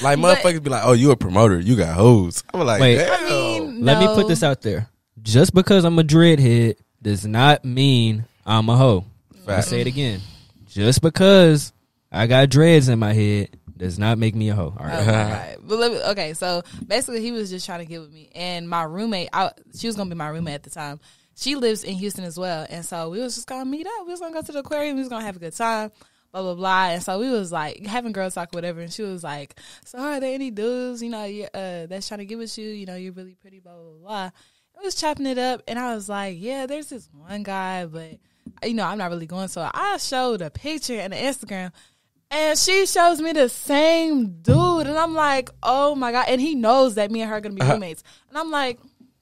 like motherfuckers be like, oh, you a promoter. You got hoes. I'm like, wait, damn. I mean, let me put this out there. Just because I'm a dreadhead does not mean I'm a hoe. Right. I say it again. Just because I got dreads in my head does not make me a hoe. All right. Okay, but let me, so basically he was just trying to get with me. And my roommate, she was going to be my roommate at the time. She lives in Houston as well, and so we was just going to meet up. We was going to go to the aquarium. We was going to have a good time, blah, blah, blah. And so we was, like, having girl talk or whatever, and she was like, so are there any dudes, you know, that's trying to get with you? You know, you're really pretty, blah, blah, blah. I was chopping it up, and I was like, yeah, there's this one guy, but, you know, I'm not really going. So I showed a picture and an Instagram, and she shows me the same dude, and I'm like, oh, my God. And he knows that me and her are going to be roommates. And I'm like,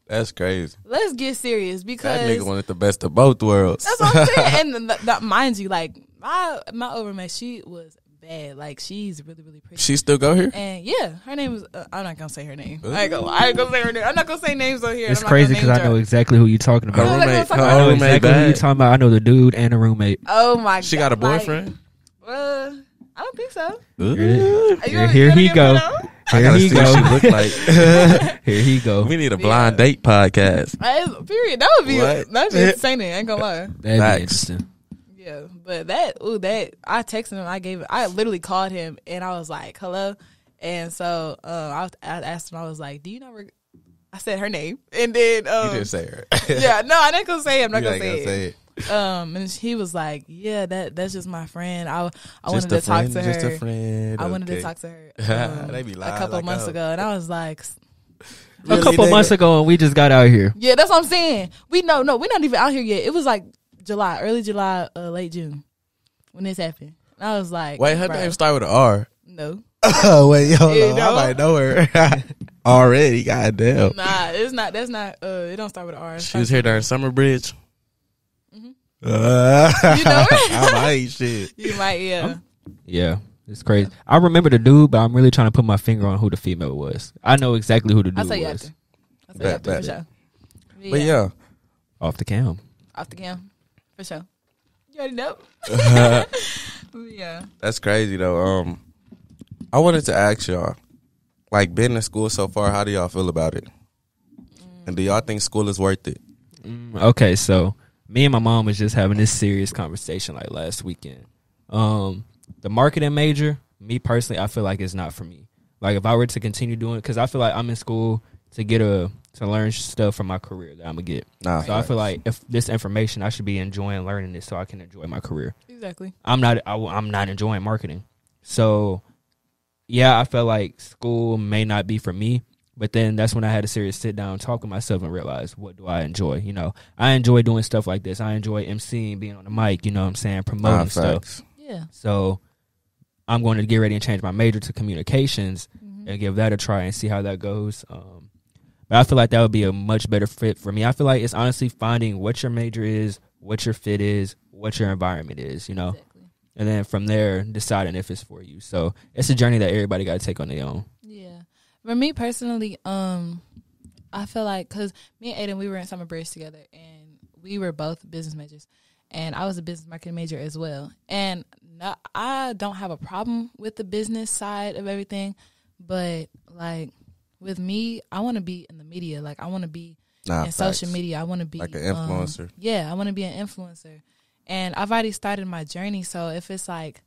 that's crazy. Let's get serious because that nigga wanted the best of both worlds. That's what I'm saying. And mind you, like my overmate, she was bad. Like she's really, really pretty. She still go here? And yeah, her name was. I'm not gonna say her name. I ain't gonna say her name. I'm not gonna say names on here. It's crazy because I know exactly who you talking about. Her roommate. I know exactly who you talking about. I know the dude and the roommate. Oh my God. She got a boyfriend? I don't think so. Here he go. Here he go. Here he go. We need a blind date podcast. Period. That would be insane. I ain't gonna lie. That'd be interesting. Yeah, but that I texted him. I literally called him and I was like, hello. And so I asked him. I was like, do you know where? I said her name, and then you didn't say her. Yeah, no, I didn't gonna say it. I'm not gonna say it. And he was like, yeah, that's just my friend. I wanted to talk to her. Just a friend. I wanted to talk to her a couple months ago, and I was like, really, a couple months ago, and we just got out here. Yeah, that's what I'm saying. We're not even out here yet. It was like July, early July, late June when this happened. And I was like, wait, her name start with an R? No. Oh wait, hold on. I might know her already. Goddamn. Nah, it's not. That's not. It don't start with an R. She was here during Summer Bridge. You know it? I might shit. You might, yeah. Yeah, it's crazy. I remember the dude, but I'm really trying to put my finger on who the female was. I know exactly who the dude was. I'll say you after for sure. But yeah. Off the cam. Off the cam, for sure. You already know. Yeah. That's crazy, though. I wanted to ask y'all, like, been in school so far, how do y'all feel about it? And do y'all think school is worth it? Okay, so me and my mom was just having this serious conversation like last weekend. The marketing major, me personally, I feel like it's not for me. Like if I were to continue doing it, because I feel like I'm in school to learn stuff from my career that I'm going to get. So I feel like if this information, I should be enjoying learning this so I can enjoy my career. Exactly. I'm not enjoying marketing. So, yeah, I feel like school may not be for me. But then that's when I had a serious sit down, talk with myself, and realize what do I enjoy. You know, I enjoy doing stuff like this. I enjoy emceeing, being on the mic. You know what I'm saying, promoting stuff. Yeah. So I'm going to get ready and change my major to communications and give that a try and see how that goes. But I feel like that would be a much better fit for me. I feel like it's honestly finding what your major is, what your fit is, what your environment is. You know, and then from there deciding if it's for you. So it's a journey that everybody got to take on their own. Yeah. For me personally, I feel like, because me and Ayden, we were in summer bridge together, and we were both business majors, and I was a business marketing major as well. And no, I don't have a problem with the business side of everything, but, like, with me, I want to be in the media. Like, I want to be in social media. I want to be like an influencer. Yeah, I want to be an influencer. And I've already started my journey, so if it's like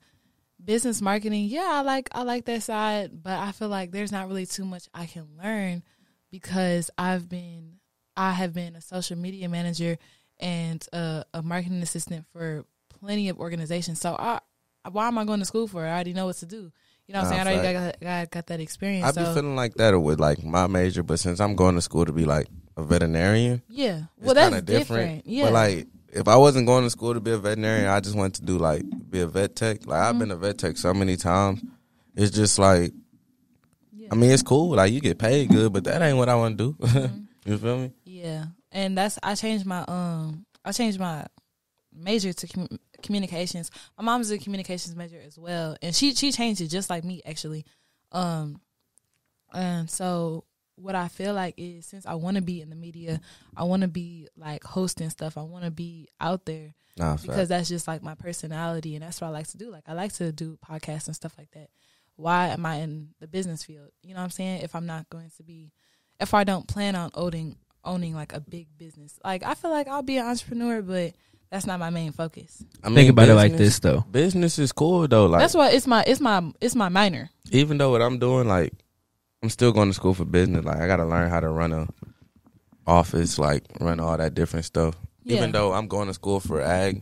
business marketing, yeah, I like that side, but I feel like there's not really too much I can learn because I have been a social media manager and a marketing assistant for plenty of organizations. So why am I going to school for it? I already know what to do. You know what I'm saying? I already got that experience. I've been feeling like that with like my major, but since I'm going to school to be like a veterinarian, yeah, well that's different. Yeah, but like, if I wasn't going to school to be a veterinarian, I just wanted to do like be a vet tech. Like I've been a vet tech so many times. It's just like, yeah. I mean, it's cool. Like you get paid good, but that ain't what I want to do. You feel me? Yeah, and that's I changed my major to communications. My mom's a communications major as well, and she changed it just like me actually. And so. What I feel like is, since I want to be in the media, I want to be, like, hosting stuff. I want to be out there because that's just, like, my personality, and that's what I like to do. Like, I like to do podcasts and stuff like that. Why am I in the business field? You know what I'm saying? If I'm not going to be – if I don't plan on owning, like, a big business. Like, I feel like I'll be an entrepreneur, but – that's not my main focus. I mean, think about business, it like this though. Business is cool though. Like, that's why it's my minor. Even though what I'm doing, like, I'm still going to school for business. Like, I got to learn how to run an office, like run all that different stuff. Yeah. Even though I'm going to school for ag,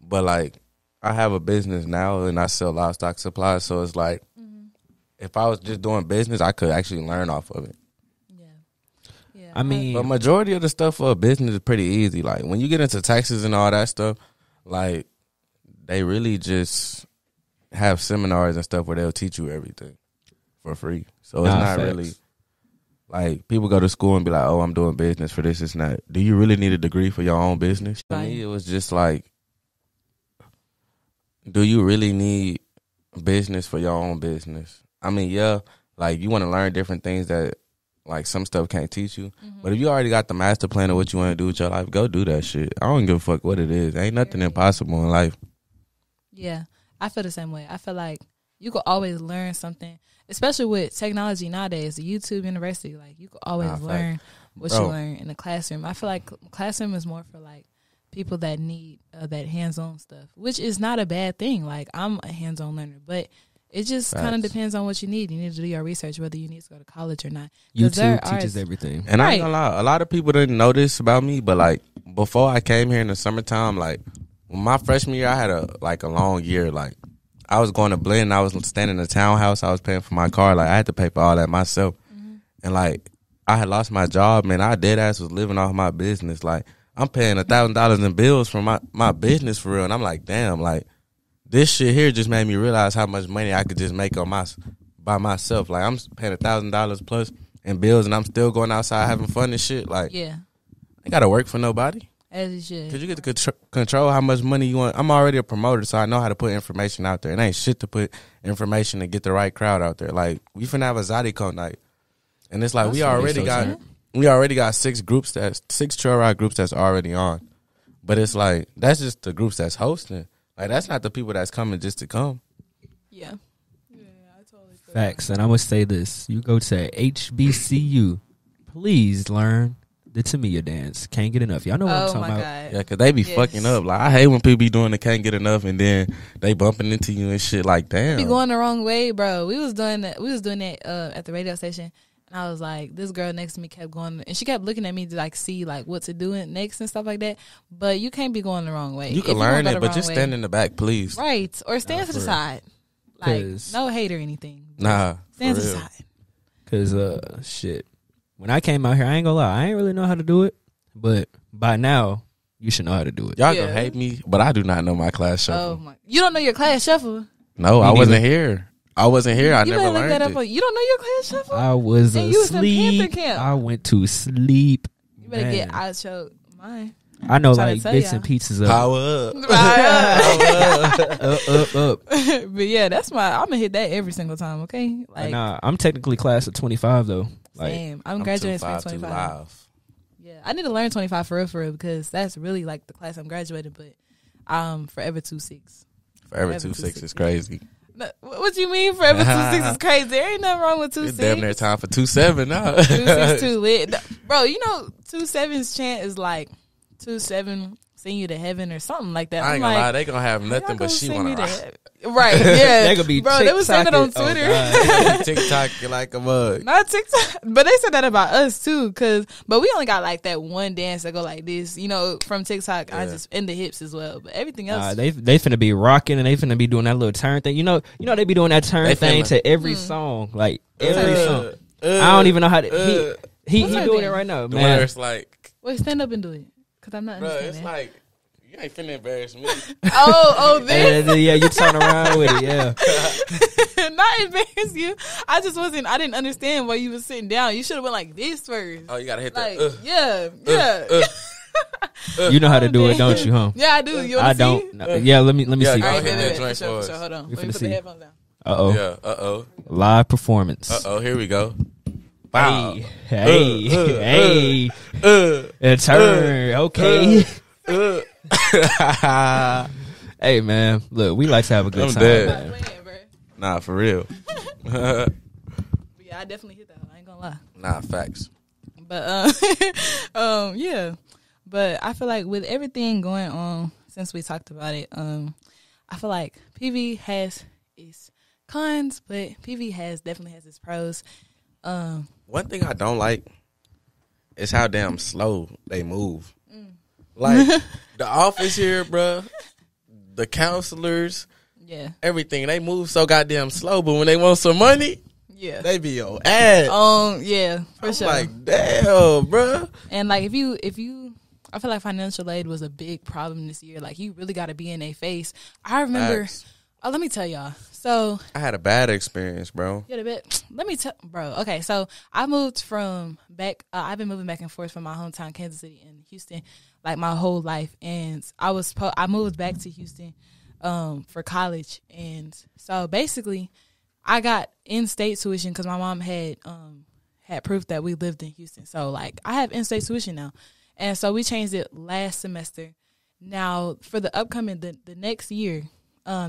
but like I have a business now and I sell livestock supplies. So it's like, if I was just doing business, I could actually learn off of it. I mean, but majority of the stuff for a business is pretty easy. Like when you get into taxes and all that stuff, like they really just have seminars and stuff where they'll teach you everything for free. So it's not really like people go to school and be like, "Oh, I'm doing business for this." It's not. Do you really need a degree for your own business? For me, it was just like, do you really need business for your own business? I mean, yeah, like you want to learn different things that. Like, some stuff can't teach you. But if you already got the master plan of what you want to do with your life, go do that shit. I don't give a fuck what it is. Ain't nothing impossible in life. Yeah, I feel the same way. I feel like you could always learn something, especially with technology nowadays, YouTube University. Like, you could always learn what you learn in the classroom. I feel like classroom is more for, like, people that need that hands-on stuff, which is not a bad thing. Like, I'm a hands-on learner, but... it just kind of depends on what you need. You need to do your research, whether you need to go to college or not. YouTube teaches everything. And I ain't gonna lie, a lot of people didn't know this about me, but, like, before I came here in the summertime, like, my freshman year, I had, a long year. Like, I was going to Blend. I was staying in a townhouse. I was paying for my car. Like, I had to pay for all that myself. And, like, I had lost my job. Man, I dead ass was living off my business. Like, I'm paying $1,000 in bills for my business for real. And I'm like, damn, like. This shit here just made me realize how much money I could just make on by myself. Like, I'm paying $1,000 plus in bills, and I'm still going outside having fun and shit. Like, yeah, I ain't got to work for nobody. As you should. Because you get to control how much money you want. I'm already a promoter, so I know how to put information out there. It ain't shit to put information and get the right crowd out there. Like, we finna have a Zydeco night. And it's like, we already got six trail ride groups that's already on. But it's like, that's just the groups that's hosting. Like, that's not the people that's coming just to come. Yeah. Yeah, I totally feel facts. That. And I would say this. You go to HBCU. Please learn the Tamiya dance. Can't get enough. Y'all know what I'm talking about. God. Yeah, because they be fucking up. Like, I hate when people be doing the can't get enough, and then they bumping into you and shit. Like, damn. Be going the wrong way, bro. We was doing that at the radio station. And I was like, this girl next to me kept going. And she kept looking at me to, like, see, like, what to do next and stuff like that. But you can't be going the wrong way. You can learn it, but just stand in the back, please. Right. Or stand to the side. Like, no hate or anything. Nah. Stand to the side. Because, shit, when I came out here, I ain't going to lie. I ain't really know how to do it. But by now, you should know how to do it. Y'all going to hate me, but I do not know my class shuffle. Oh my! You don't know your class shuffle? No, I wasn't here. I never learned that up. You don't know your class shuffle? I was asleep. You was in Panther camp. I went to sleep. You better get out choked. Mine. I know, like, bits and pieces up. Power up. Power up. But yeah, that's why I'm gonna hit that every single time. Okay, like, nah, I'm technically class of 25 though. Like, same. I'm graduating 25. Yeah, I need to learn 25 for real, because that's really like the class I'm graduating. But forever 26. Forever 26 is crazy. No, what do you mean forever 26 is crazy? There ain't nothing wrong with 26. Damn near time for 27 now. 26 too lit, no, bro. You know 27's chant is like 27 send you to heaven or something like that. I ain't gonna lie, they gonna have nothing but she wanna rock. Right, yeah. They gonna be, bro, they was saying it on Twitter. Oh, TikTok you like a mug. Not TikTok, but they said that about us too. But we only got like that one dance that go like this, you know, from TikTok. Yeah. I just in the hips as well, but everything else. They finna be rocking and they finna be doing that little turn thing. You know they be doing that turn thing to every song, like every song. I don't even know how to. He doing it right now, man. It's like, wait, stand up and do it. Cause I'm not understanding. Bro, it's like, you ain't finna embarrass me. oh, this? Yeah, you turn around with it, yeah. Not embarrass you. I didn't understand why you was sitting down. You should have went like this first. Oh, you gotta hit that. Yeah. You know how to do it, don't you, huh? Yeah, I do. You wanna see? No. Yeah, let me see. All right, hit that. Hold on. Let me put the headphones down. Uh-oh. Yeah, uh-oh. Live performance. Uh-oh, here we go. Wow. Hey. Turn. Okay. Hey, man. Look, we like to have a good time. Man. Nah, for real. But yeah, I definitely hit that. I ain't gonna lie. Nah, facts. But, yeah. But I feel like with everything going on since we talked about it, I feel like PV has its cons, but PV definitely has its pros. One thing I don't like is how damn slow they move. Like, the office here, bruh, the counselors, yeah, everything, they move so goddamn slow, but when they want some money, yeah, they be your ass. Yeah, for sure. Like, damn, bruh. And like, if you I feel like financial aid was a big problem this year. Like, you really gotta be in their face. I remember let me tell y'all. So I had a bad experience, bro. You had a bit. Let me tell, bro. Okay, so I moved from back. I've been moving back and forth from my hometown, Kansas City, and Houston, like my whole life. And I moved back to Houston for college, and so basically, I got in-state tuition because my mom had proof that we lived in Houston. So like, I have in-state tuition now, and so we changed it last semester. Now for the upcoming the next year.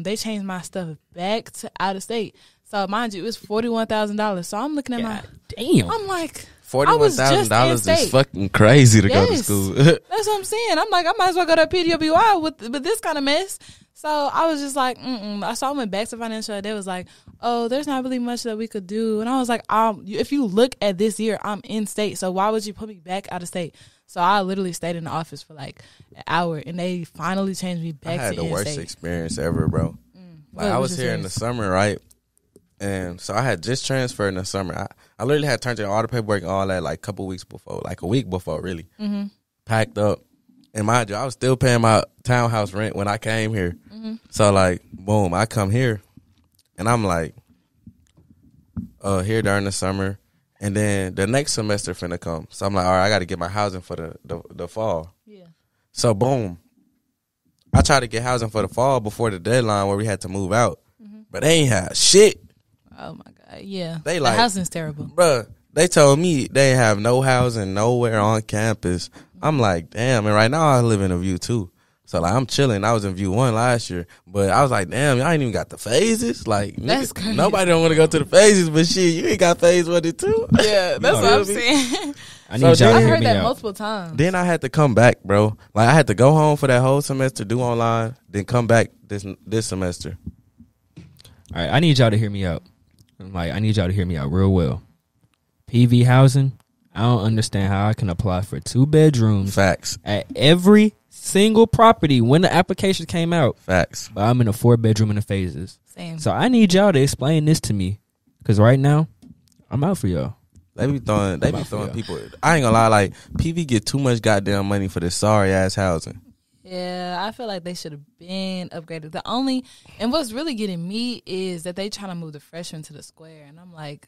They changed my stuff back to out of state. So mind you, it was $41,000. So I'm looking at damn. I'm like, $41,000 is fucking crazy to go to school. That's what I'm saying. I'm like, I might as well go to PWI with this kind of mess. So I was just like, So I went back to financial aid. They was like, oh, there's not really much that we could do. And I was like, if you look at this year, I'm in state. So why would you put me back out of state? So I literally stayed in the office for like an hour, and they finally changed me back to in-state. I had the worst experience ever, bro. Like, I was here in the summer, right? And so I had just transferred in the summer. I literally had turned in all the paperwork and all that like a couple weeks before, like a week before, really. Packed up. And mind you, I was still paying my townhouse rent when I came here. So like, boom, I come here, and I'm like, here during the summer. And then the next semester finna come. So I'm like, all right, I got to get my housing for the fall. Yeah. So, boom. I tried to get housing for the fall before the deadline where we had to move out. But they ain't have shit. Oh, my God. Yeah. They like, the housing's terrible. Bruh, they told me they have no housing nowhere on campus. I'm like, damn. And right now I live in a View 2. So, like, I'm chilling. I was in View 1 last year. But I was like, damn, y'all ain't even got the phases. Like, that's crazy. Nobody don't want to go to the phases, but shit, you ain't got phase 1 and 2. Yeah, that's what I'm saying. I've heard that multiple times. Then I had to come back, bro. Like, I had to go home for that whole semester, do online, then come back this semester. All right, I need y'all to hear me out. I'm like, I need y'all to hear me out real well. PV housing, I don't understand how I can apply for 2 bedrooms. Facts. At every single property when the application came out. Facts. But I'm in a 4-bedroom in the phases. Same. So I need y'all to explain this to me, because right now I'm out for y'all. They be throwing people. I ain't gonna lie, like, PV get too much goddamn money for this sorry ass housing. Yeah, I feel like they should have been upgraded. And what's really getting me is that they trying to move the freshmen to the square, and I'm like,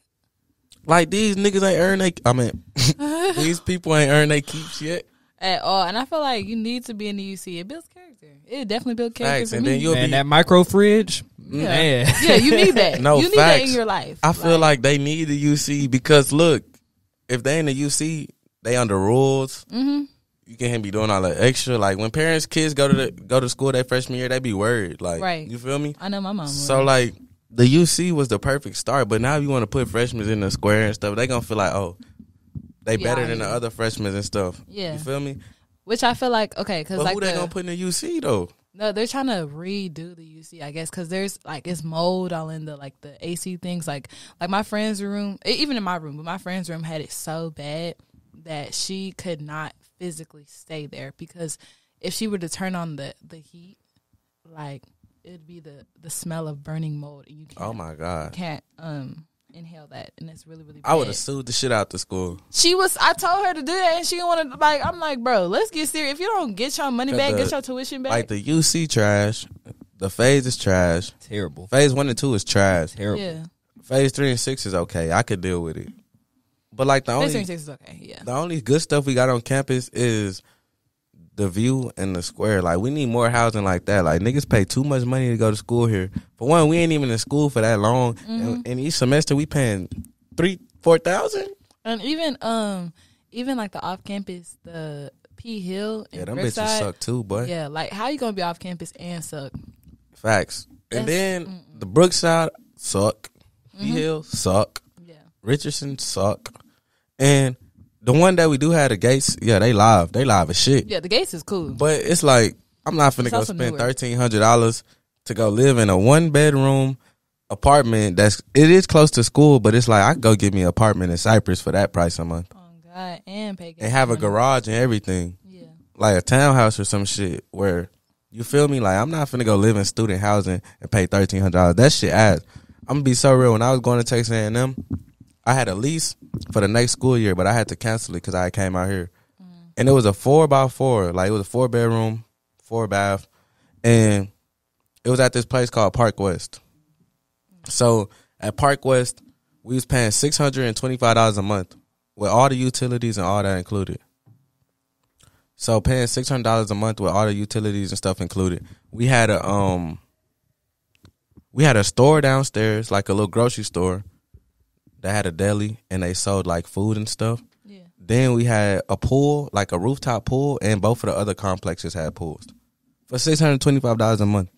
these niggas ain't earn they. I mean, these people ain't earn they keeps yet. at all. And I feel like you need to be in the UC. It builds character. It definitely builds character for me. And that micro fridge. Yeah. Man. Yeah, you need that. No, you need that in your life. I feel like they need the UC because, look, if they in the UC, they under rules. Mm-hmm. You can't be doing all that extra. Like when parents, kids go to school that freshman year, they be worried. Like, you feel me? I know my mom. So like the UC was the perfect start, but now you want to put freshmen in the square and stuff. They gonna feel like, oh, they better than the other freshmen and stuff. Yeah, you feel me? Which I feel like because like who they gonna put in the UC though? No, they're trying to redo the UC, I guess, because there's, like, it's mold all in the, like, the AC things. Like my friend's room, even in my room, but my friend's room had it so bad that she could not physically stay there because if she were to turn on the heat, like, it'd be the smell of burning mold. And you can't, oh, my God. You can't inhale that, and it's really, really bad. I would have sued the shit out the school. I told her to do that, and she wanted to, like, I'm like, bro, let's get serious. If you don't get your money back, get your tuition back. Like, the UC trash, the phase is trash. Terrible. Phase 1 and 2 is trash. Terrible. Yeah. Phase 3 and 6 is okay. I could deal with it. But, like, the only, phase 3 and 6 is okay, yeah. The only good stuff we got on campus is the view and the square. Like, we need more housing like that. Like, niggas pay too much money to go to school here. For one, we ain't even in school for that long. Mm-hmm. And each semester we paying $3,000-$4,000. And even like the off campus, the P Hill and them Brookside, bitches suck too, boy. Yeah, like how you gonna be off campus and suck? Facts. And then the Brookside suck. Mm-hmm. P Hill suck. Yeah. Richardson suck. And the one that we do have, the Gates, yeah, they live. They live as shit. Yeah, the Gates is cool. But it's like, I'm not finna go spend $1,300 to go live in a one-bedroom apartment it is close to school, but it's like, I can go get me an apartment in Cypress for that price a month. Oh, God, and pay gas. And have a garage and everything. Yeah. Like a townhouse or some shit where, you feel me? Like, I'm not finna go live in student housing and pay $1,300. That shit ass. I'm gonna be so real. When I was going to Texas A&M, I had a lease for the next school year, but I had to cancel it because I came out here. Mm. And it was a 4x4. Like, it was a 4-bedroom, 4-bath. And it was at this place called Park West. So, at Park West, we was paying $625 a month with all the utilities and all that included. So, paying $600 a month with all the utilities and stuff included. We had a store downstairs, like a little grocery store. They had a deli, and they sold, like, food and stuff. Yeah. Then we had a pool, like a rooftop pool, and both of the other complexes had pools for $625 a month.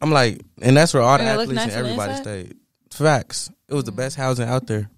I'm like, and that's where all the athletes and everybody stayed. Facts. It was the best housing out there.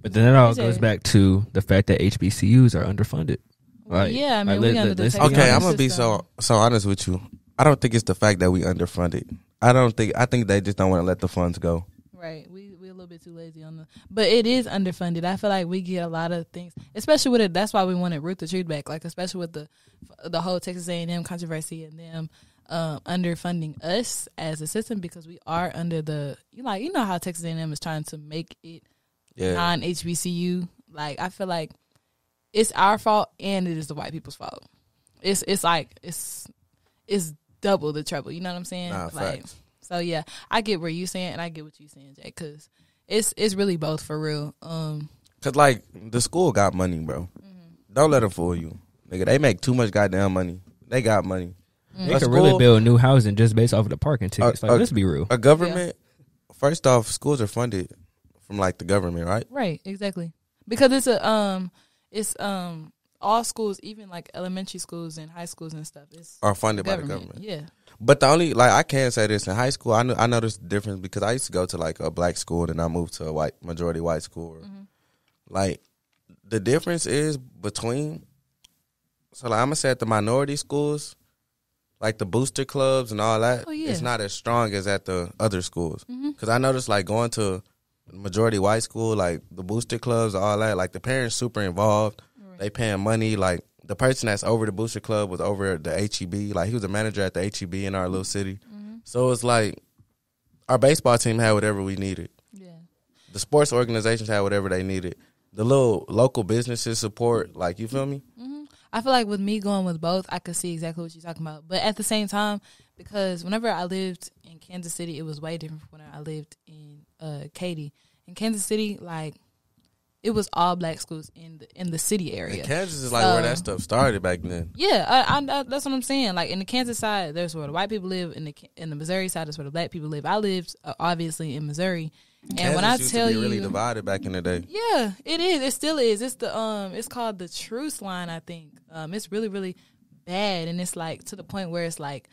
But then it all goes back to the fact that HBCUs are underfunded. Like, yeah, I mean, we under the okay, I'm going to be so honest with you. I don't think it's the fact that we underfunded. I think they just don't want to let the funds go. Right. We're a little bit too lazy on the... But it is underfunded. I feel like we get a lot of things, especially with it. That's why we wanted Ruth the Truth back, like especially with the whole Texas A&M controversy and them underfunding us as a system because we are under the... Like, you know how Texas A&M is trying to make it non-HBCU. Like, I feel like it's our fault and it is the white people's fault. It's double the trouble, you know what I'm saying? Nah, like, so yeah, I get where you saying, and I get what you saying, Jay, because it's really both for real. Cause like the school got money, bro. Mm-hmm. Don't let them fool you, nigga. They make too much goddamn money. They got money. Mm-hmm. They could really build new housing just based off of the parking tickets. Let's be real. A government. Yeah. First off, schools are funded from like the government, right? Right, exactly. Because it's a all schools, even like elementary schools and high schools and stuff, are funded by the government. Yeah, but the only like I can say this in high school, I noticed the difference because I used to go to like a black school, then I moved to a majority white school. Mm-hmm. Like the difference is between, so like I'm gonna say at the minority schools, like the booster clubs and all that, it's not as strong as at the other schools. Because I noticed like going to majority white school, like the booster clubs, all that, like the parents super involved. They paying money. Like, the person that's over the Booster Club was over the HEB. Like, he was a manager at the HEB in our little city. Mm-hmm. So, it's like, our baseball team had whatever we needed. Yeah. The sports organizations had whatever they needed. The little local businesses support. Like, you feel me? Mm-hmm. I feel like with me going with both, I could see exactly what you're talking about. But at the same time, because whenever I lived in Kansas City, it was way different from when I lived in Katy. In Kansas City, like, it was all black schools in the city area. And Kansas is like where that stuff started back then. Yeah, I that's what I'm saying. Like in the Kansas side, there's where the white people live. In the Missouri side, that's where the black people live. I lived obviously in Missouri. And Kansas when I used tell to be you, really divided back in the day. Yeah, it is. It still is. It's the it's called the Truce Line, I think. It's really, really bad, and it's like to the point where it's like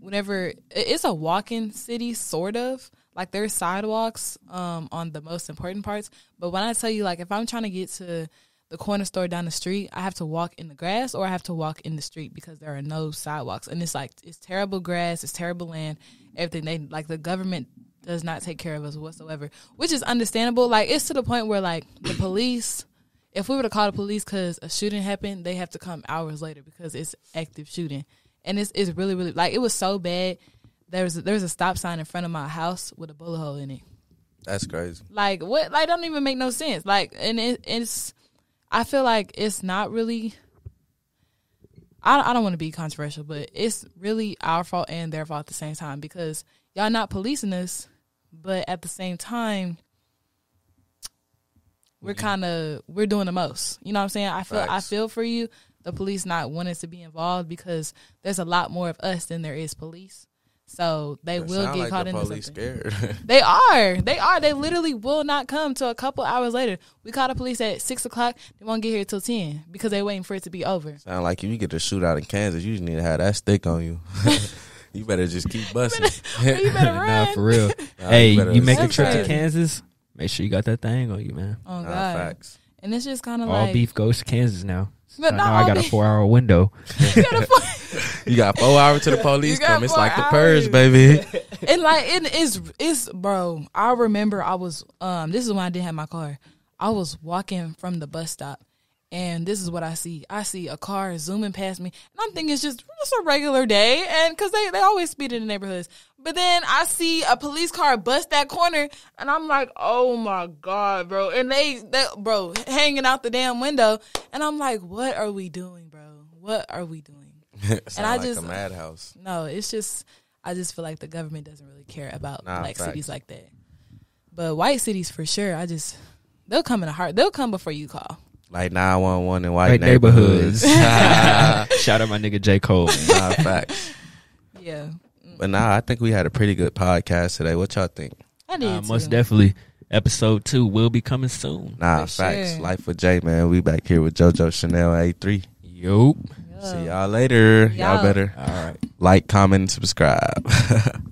whenever it's a walking city, sort of. Like there's sidewalks on the most important parts, but when I tell you, like if I'm trying to get to the corner store down the street, I have to walk in the grass or I have to walk in the street because there are no sidewalks, and it's like it's terrible grass, it's terrible land, everything. They like the government does not take care of us whatsoever, which is understandable. Like it's to the point where like the police, if we were to call the police because a shooting happened, they have to come hours later because it's active shooting, and it's really, really like it was so bad. There's a stop sign in front of my house with a bullet hole in it. That's crazy. Like what? Like don't even make no sense. Like and it's. I feel like it's not really. I don't want to be controversial, but it's really our fault and their fault at the same time because y'all not policing us, but at the same time, we're doing the most. You know what I'm saying? I feel for you. The police not wanting to be involved because there's a lot more of us than there is police. So they will get like caught in something. Scared. They are. They literally will not come till a couple hours later. We call the police at 6 o'clock. They won't get here till 10 because they waiting for it to be over. Sound like if you get the shootout in Kansas, you just need to have that stick on you. You better just keep busting. you better run. Nah, for real. Hey, you make a trip to Kansas. Make sure you got that thing on you, man. Oh God. Facts. And it's just kind of like all beef goes to Kansas now. But now I got a 4-hour window. You got 4 hours to the police come. It's like the purge, baby. And like it's bro. I remember I was this is when I didn't have my car. I was walking from the bus stop, and this is what I see. I see a car zooming past me, and I'm thinking it's just a regular day, and because they always speed in the neighborhoods. But then I see a police car bust that corner, and I'm like, oh my God, bro. And they bro, hanging out the damn window. And I'm like, what are we doing, bro? What are we doing? And I like just a madhouse. No, it's just, I just feel like the government doesn't really care about black cities like that. But white cities for sure, they'll come in a heart. They'll come before you call. Like 911 in white neighborhoods. Shout out my nigga J. Cole. Facts. Yeah. But nah, I think we had a pretty good podcast today. What y'all think? I did too. Most definitely. Episode 2 will be coming soon. Nah, for facts. Sure. Life of Jay, man. We back here with JoJo Chanel A3. Yup. See y'all later. Y'all better. All right. Like, comment, and subscribe.